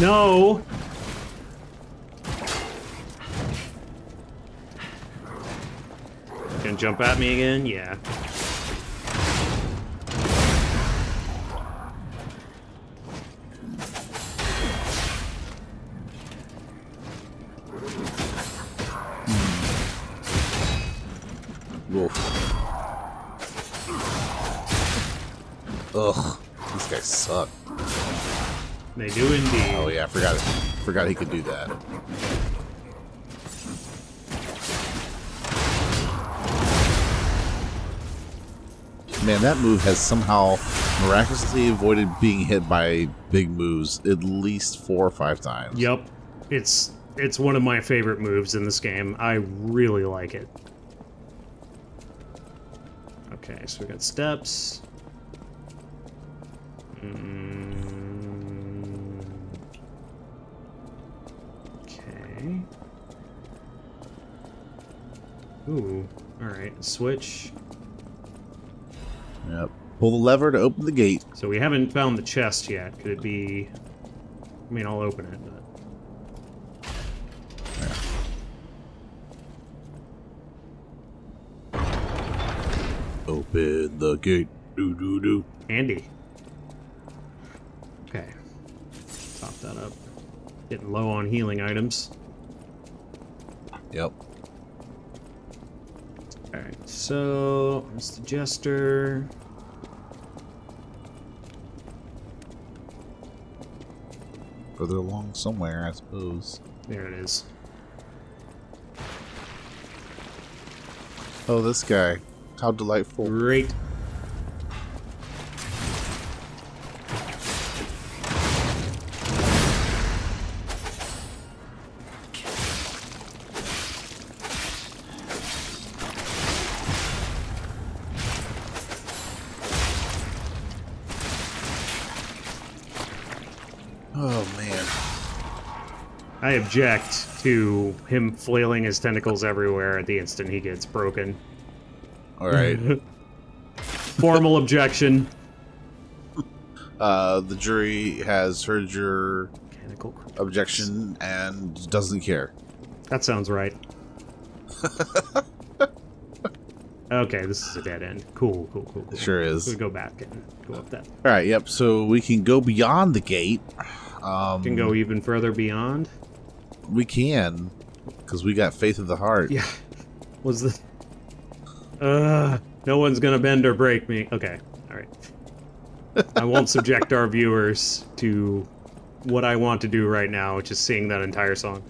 No! Can jump at me again? Yeah. Wolf. Ugh. These guys suck. They do indeed. Oh yeah, I forgot. Forgot he could do that. Man, that move has somehow miraculously avoided being hit by big moves at least four or five times. Yep, it's it's one of my favorite moves in this game. I really like it. Okay, so we got steps. Mm-mm. Ooh, alright, switch. Yep. Pull the lever to open the gate. So we haven't found the chest yet. Could it be... I mean, I'll open it, but... Yeah. Open the gate. Doo doo doo. Handy. Okay. Top that up. Getting low on healing items. Yep. Alright, so it's the jester. Further along somewhere, I suppose. There it is. Oh, this guy. How delightful. Great. I object to him flailing his tentacles everywhere at the instant he gets broken. All right. Formal objection. Uh, the jury has heard your mechanical objection and doesn't care. That sounds right. Okay, this is a dead end. Cool, cool, cool, cool. It sure is. We go back and go up that. All right, yep. So we can go beyond the gate. Um, we can go even further beyond. We can, because we got faith of the heart. Yeah. Was the? Uh, no one's gonna bend or break me. Okay. All right. I won't subject our viewers to what I want to do right now, which is sing that entire song.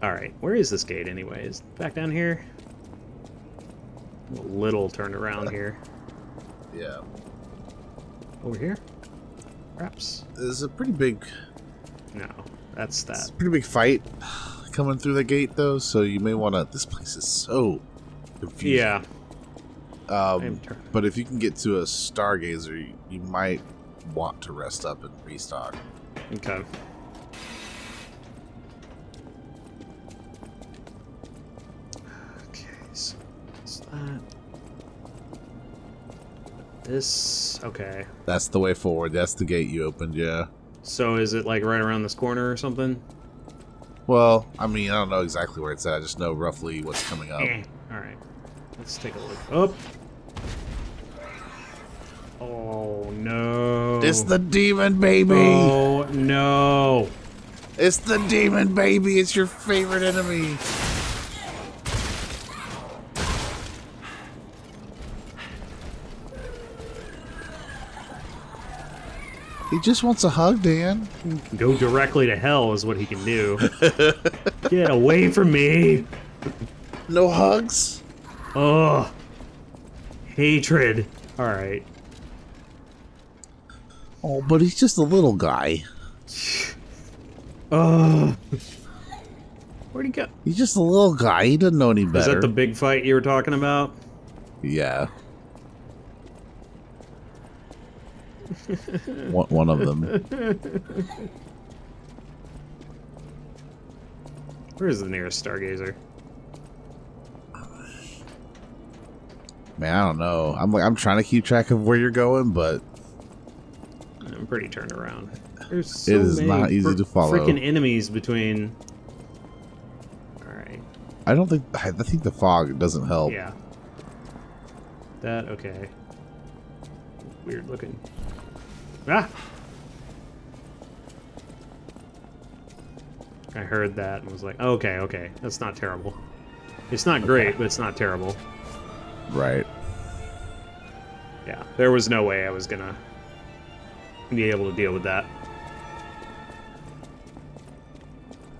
Alright, where is this gate anyway? Is it back down here? A little turnaround here. Yeah. Over here? Perhaps. There's a pretty big... No, that's that. It's a pretty big fight coming through the gate, though, so you may want to... This place is so confusing. Yeah. Um, but if you can get to a Stargazer, you, you might want to rest up and restock. Okay. Uh, this okay. That's the way forward. That's the gate you opened, yeah. So is it like right around this corner or something? Well, I mean, I don't know exactly where it's at. I just know roughly what's coming up. Eh. All right, let's take a look. Up. Oh no! It's the demon baby. Oh no! It's the demon baby. It's your favorite enemy. He just wants a hug, Dan. Go directly to hell is what he can do. Get away from me. No hugs? Ugh. Hatred. Alright. Oh, but he's just a little guy. Ugh. Where'd he go? He's just a little guy. He doesn't know any better. Is that the big fight you were talking about? Yeah. one, one of them. Where is the nearest Stargazer? Man, I don't know. I'm like, I'm trying to keep track of where you're going, but I'm pretty turned around. There's so it is many not easy to follow. Freaking enemies between. All right. I don't think. I think the fog doesn't help. Yeah. That okay. Weird looking. Ah! I heard that and was like, oh, okay, okay, that's not terrible. It's not great, okay. But it's not terrible. Right. Yeah, there was no way I was gonna be able to deal with that.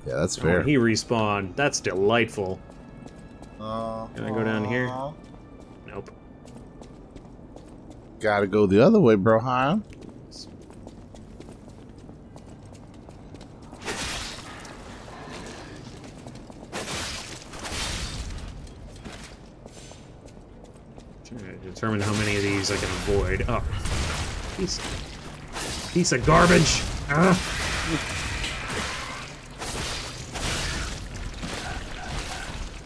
Yeah, that's fair. Oh, he respawned. That's delightful. Uh, Can I go down here? Nope. Gotta go the other way, bro, huh? Determine how many of these I can avoid. Oh, piece, piece of garbage! Ah.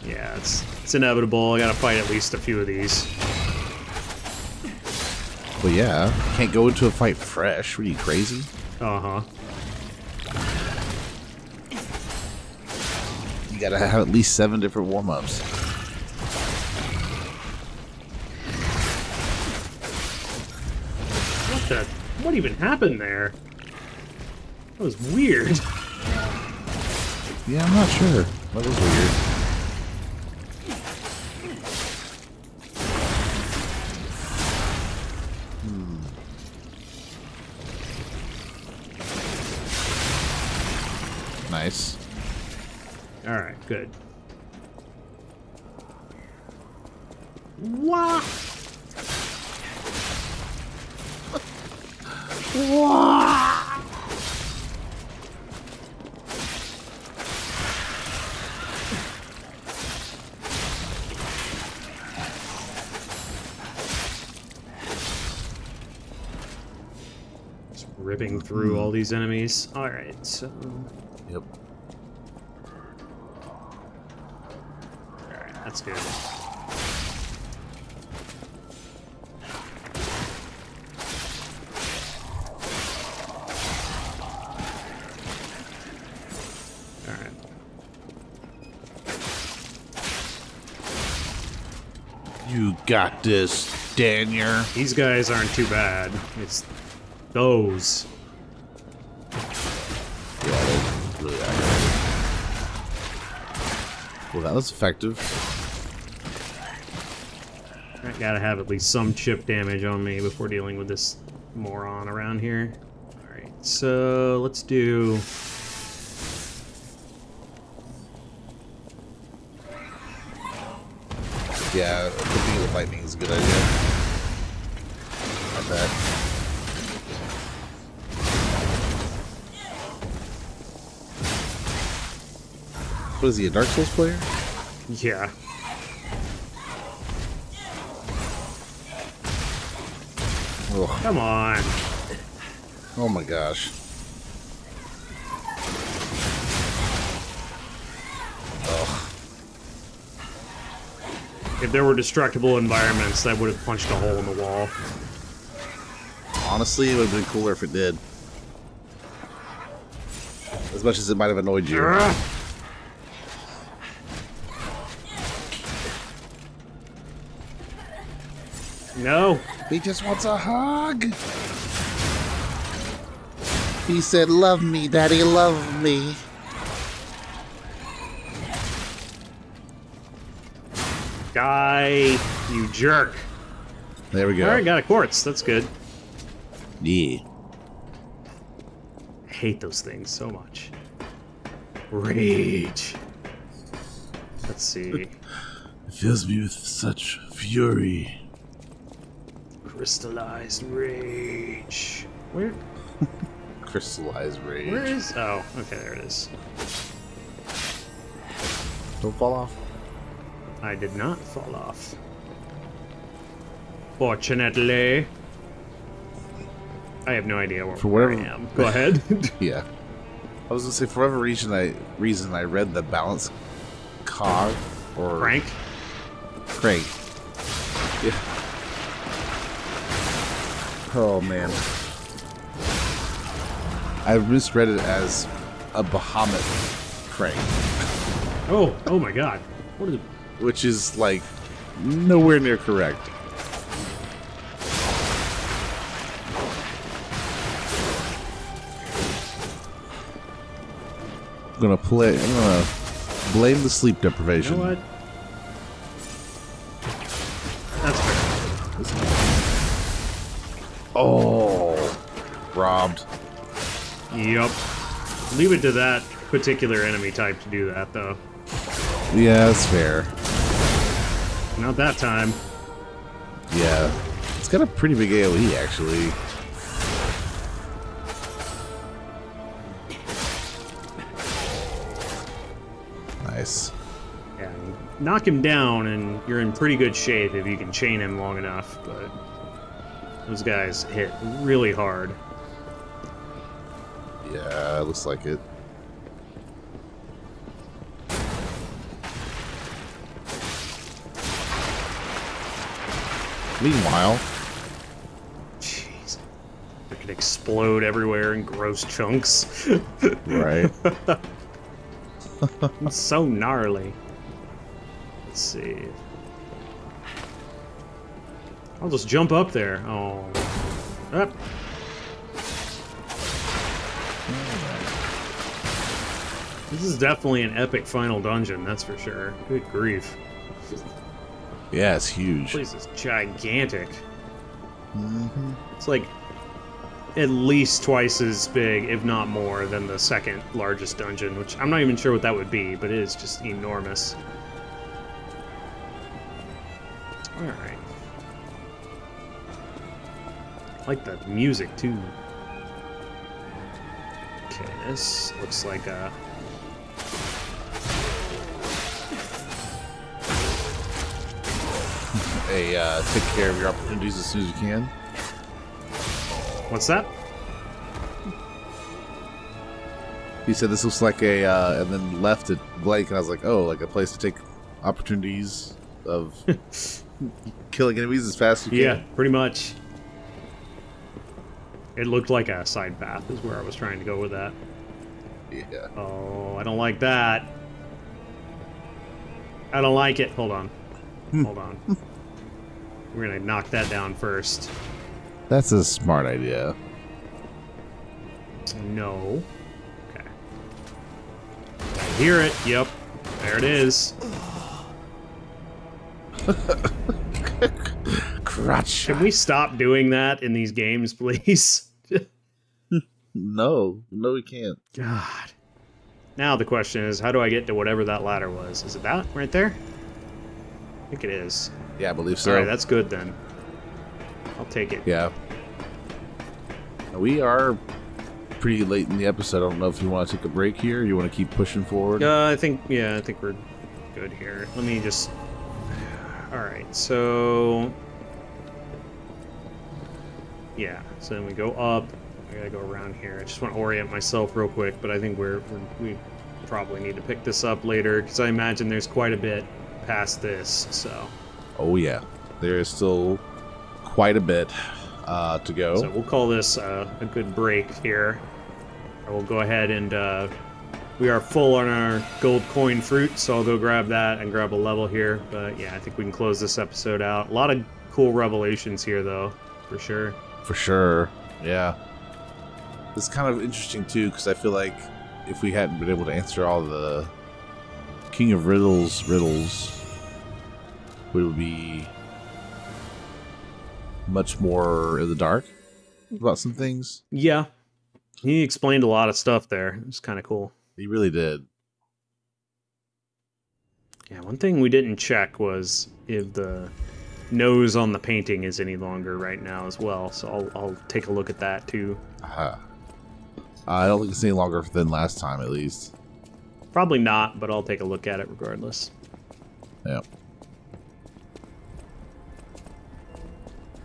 Yeah, it's it's inevitable. I gotta fight at least a few of these. Well, yeah, can't go into a fight fresh. What are you, crazy? Uh huh. You gotta have at least seven different warm-ups. What even happened there? That was weird. Yeah, I'm not sure. That was weird. Hmm. Nice. Alright, good. Wah! Whoa! ripping through mm. all these enemies. Alright, so... Yep. Alright, that's good. You got this, Daniel. These guys aren't too bad. It's those. Well, that was effective. I gotta have at least some chip damage on me before dealing with this moron around here. Alright, so let's do... Yeah, looking at the lightning is a good idea. Not bad. What is he, a Dark Souls player? Yeah. Oh. Come on. Oh my gosh. If there were destructible environments, that would have punched a hole in the wall. Honestly, it would have been cooler if it did. As much as it might have annoyed you. Uh. No. He just wants a hug. He said, love me, Daddy, love me. Die, you jerk. There we go. Alright, got a quartz. That's good. Yeah. I hate those things so much. Rage. Let's see. It fills me with such fury. Crystallized rage. Where? Crystallized rage. Where is? Oh, okay, there it is. Don't fall off. I did not fall off. Fortunately. I have no idea where, for whatever, where I am. Go ahead. Yeah. I was going to say, for whatever reason I, reason, I read the balance cog or... Crank? Crank. Yeah. Oh, man. I misread it as a Bahamut crank. Oh, oh my god. What is it? Which is, like, nowhere near correct. I'm gonna play. I'm gonna blame the sleep deprivation. You know what? That's fair. Oh, robbed. Yup. Leave it to that particular enemy type to do that, though. Yeah, that's fair. Not that time. Yeah. It's got a pretty big AoE, actually. Nice. Yeah, knock him down, and you're in pretty good shape if you can chain him long enough, but those guys hit really hard. Yeah, looks like it. Meanwhile, jeez, it could explode everywhere in gross chunks. Right. It's so gnarly. Let's see. I'll just jump up there. Oh, up. This is definitely an epic final dungeon. That's for sure. Good grief. Yeah, it's huge. This place is gigantic. Mm-hmm. It's like at least twice as big, if not more, than the second largest dungeon, which I'm not even sure what that would be, but it is just enormous. Alright. I like that music, too. Okay, this looks like a... Hey, uh, take care of your opportunities as soon as you can. What's that? he said this looks like a, uh, and then left it blank, and I was like, oh, like a place to take opportunities of killing enemies as fast as you yeah, can. Yeah, pretty much. It looked like a side path is where I was trying to go with that. Yeah. Oh, I don't like that. I don't like it. Hold on. Hold on. We're gonna knock that down first. That's a smart idea. No. Okay. I hear it. Yep. There it is. Crotch. Can we stop doing that in these games, please? No. No, we can't. God. Now the question is, how do I get to whatever that ladder was? Is it that right there? I think it is. Yeah, I believe so. All right, that's good then. I'll take it. Yeah. We are pretty late in the episode. I don't know if you want to take a break here. You want to keep pushing forward? Uh, I think, yeah, I think we're good here. Let me just... All right, so... Yeah, so then we go up. I gotta go around here. I just want to orient myself real quick, but I think we're, we're we probably need to pick this up later because I imagine there's quite a bit past this. So. Oh yeah, there is still quite a bit uh, to go. So we'll call this uh, a good break here. I will go ahead and uh, we are full on our gold coin fruit, so I'll go grab that and grab a level here. But yeah, I think we can close this episode out. A lot of cool revelations here, though, for sure. For sure, yeah. It's kind of interesting, too, because I feel like if we hadn't been able to answer all the King of Riddles riddles, we would be much more in the dark about some things. Yeah. He explained a lot of stuff there. It was kind of cool. He really did. Yeah, one thing we didn't check was if the nose on the painting is any longer right now as well, so I'll, I'll take a look at that, too. Uh-huh. I don't think it's any longer than last time, at least. Probably not, but I'll take a look at it regardless. Yeah.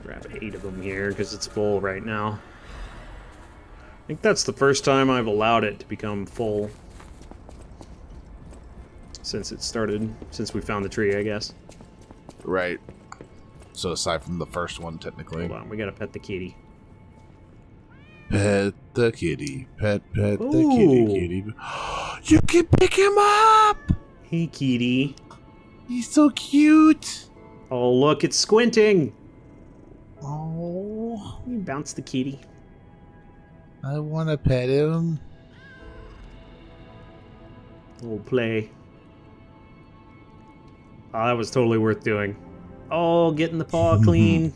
Grab eight of them here because it's full right now. I think that's the first time I've allowed it to become full since it started, since we found the tree, I guess. Right. So aside from the first one, technically. Hold on, we gotta pet the kitty. Pet the kitty, pet, pet Ooh. the kitty, kitty. You can pick him up! Hey, kitty. He's so cute. Oh, look, it's squinting. Oh. You bounce the kitty. I want to pet him. We'll play. Oh, that was totally worth doing. Oh, getting the paw clean.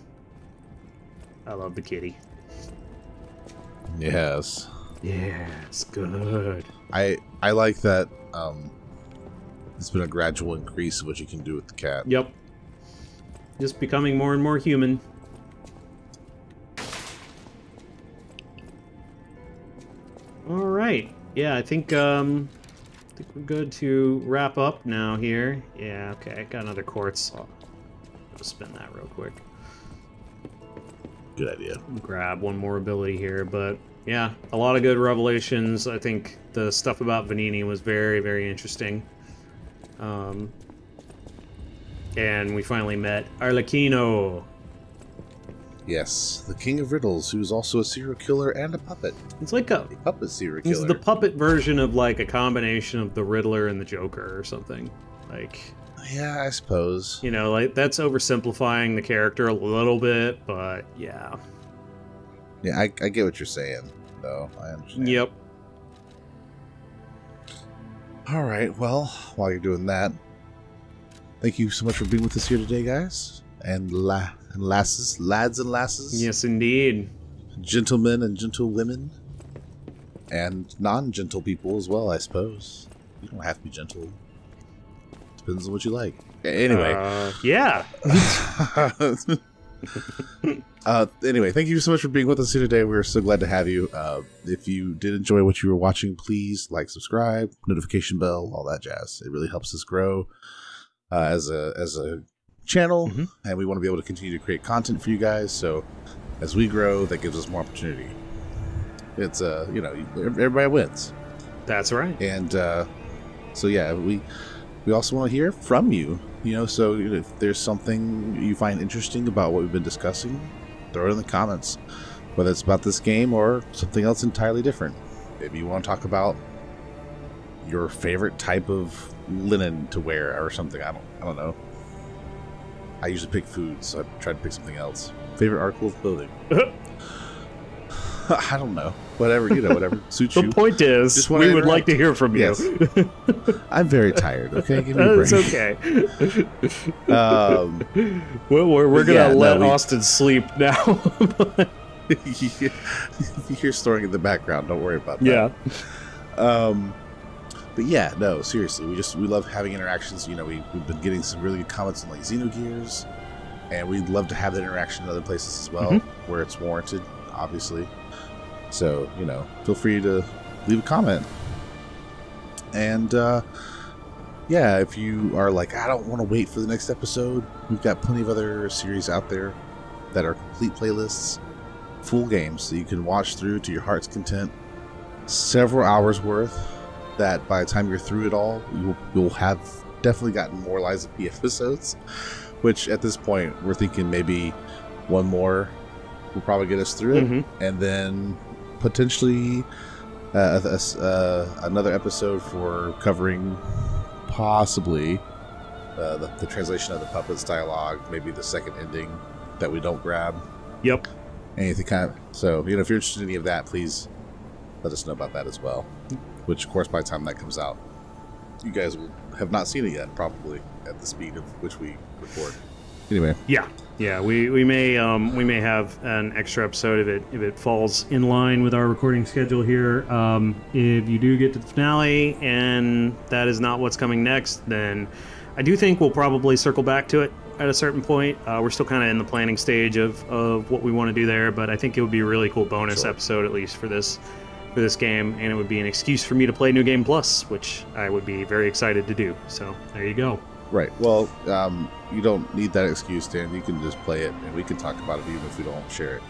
I love the kitty. Yes. Yeah, it's good. I I like that. Um, it's been a gradual increase of what you can do with the cat. Yep. Just becoming more and more human. All right. Yeah, I think um, I think we're good to wrap up now here. Yeah. Okay. Got another quartz. I'll spin that real quick. Good idea. Grab one more ability here, but yeah, a lot of good revelations. I think the stuff about Vanini was very, very interesting. Um, and we finally met Arlecchino. Yes, the King of Riddles, who's also a serial killer and a puppet. It's like a, a puppet serial killer. It's the puppet version of like a combination of the Riddler and the Joker or something. Like. Yeah, I suppose. You know, like that's oversimplifying the character a little bit, but yeah. Yeah, I, I get what you're saying, though. I understand. Yep. All right, well, while you're doing that, thank you so much for being with us here today, guys. And la and lasses, lads and lasses. Yes, indeed. Gentlemen and gentlewomen. And non-gentle people as well, I suppose. You don't have to be gentle. Depends on what you like. Anyway. Uh, yeah. uh, anyway, thank you so much for being with us here today. We're so glad to have you. Uh, if you did enjoy what you were watching, please like, subscribe, notification bell, all that jazz. It really helps us grow uh, as a as a channel, mm-hmm. and we want to be able to continue to create content for you guys. So as we grow, that gives us more opportunity. It's uh, you know, everybody wins. That's right. And uh, so, yeah, we we also want to hear from you. You know, so if there's something you find interesting about what we've been discussing, throw it in the comments, whether it's about this game or something else entirely different. Maybe you want to talk about your favorite type of linen to wear or something. I don't, I don't know. I usually pick food, so I tried to pick something else. Favorite article of clothing. I don't know. Whatever, you know, whatever suits you. The point is, we would interact. like to hear from yes. you. I'm very tired, okay? Give me a break. It's okay. Um, we're we're, we're going to yeah, let no, we, Austin sleep now. yeah. You hear snoring in the background. Don't worry about that. Yeah. Um, but yeah, no, seriously. We just we love having interactions. You know, we, we've been getting some really good comments on like Xenogears, and we'd love to have that interaction in other places as well, mm-hmm. where it's warranted, obviously. So, you know, feel free to leave a comment. And, uh, yeah, if you are like, I don't want to wait for the next episode, we've got plenty of other series out there that are complete playlists, full games that you can watch through to your heart's content, several hours worth, that by the time you're through it all, you'll, you'll have definitely gotten more Lies of P episodes, which at this point, we're thinking maybe one more will probably get us through it, mm-hmm. and then potentially uh, a, uh, another episode for covering possibly uh, the, the translation of the puppets dialogue, maybe the second ending that we don't grab. Yep. Anything kind of. So, you know, if you're interested in any of that, please let us know about that as well. Which, of course, by the time that comes out, you guys will have not seen it yet, probably, at the speed of which we record. Anyway. Yeah. Yeah, we, we may um, we may have an extra episode if it if it falls in line with our recording schedule here. Um, if you do get to the finale and that is not what's coming next, then I do think we'll probably circle back to it at a certain point. Uh, we're still kind of in the planning stage of, of what we want to do there, but I think it would be a really cool bonus sure. episode at least for this for this game, and it would be an excuse for me to play New Game Plus, which I would be very excited to do. So there you go. Right. Well, um, you don't need that excuse, Dan. You can just play it, and we can talk about it even if we don't share it.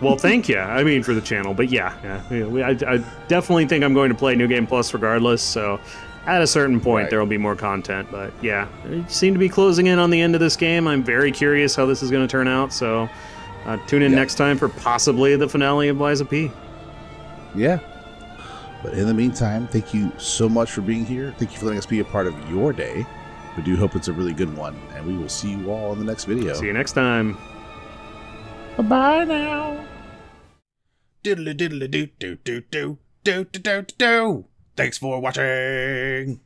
Well, thank you. I mean, for the channel, but yeah, yeah, yeah we, I, I definitely think I'm going to play New Game Plus regardless. So, at a certain point, right. there will be more content. But yeah, we seem to be closing in on the end of this game. I'm very curious how this is going to turn out. So, uh, tune in yeah. next time for possibly the finale of Lies of P. Yeah. But in the meantime, thank you so much for being here. Thank you for letting us be a part of your day. We do hope it's a really good one, and we will see you all in the next video. See you next time. Bye-bye now. Diddly diddly do do do do do do do do. Thanks for watching.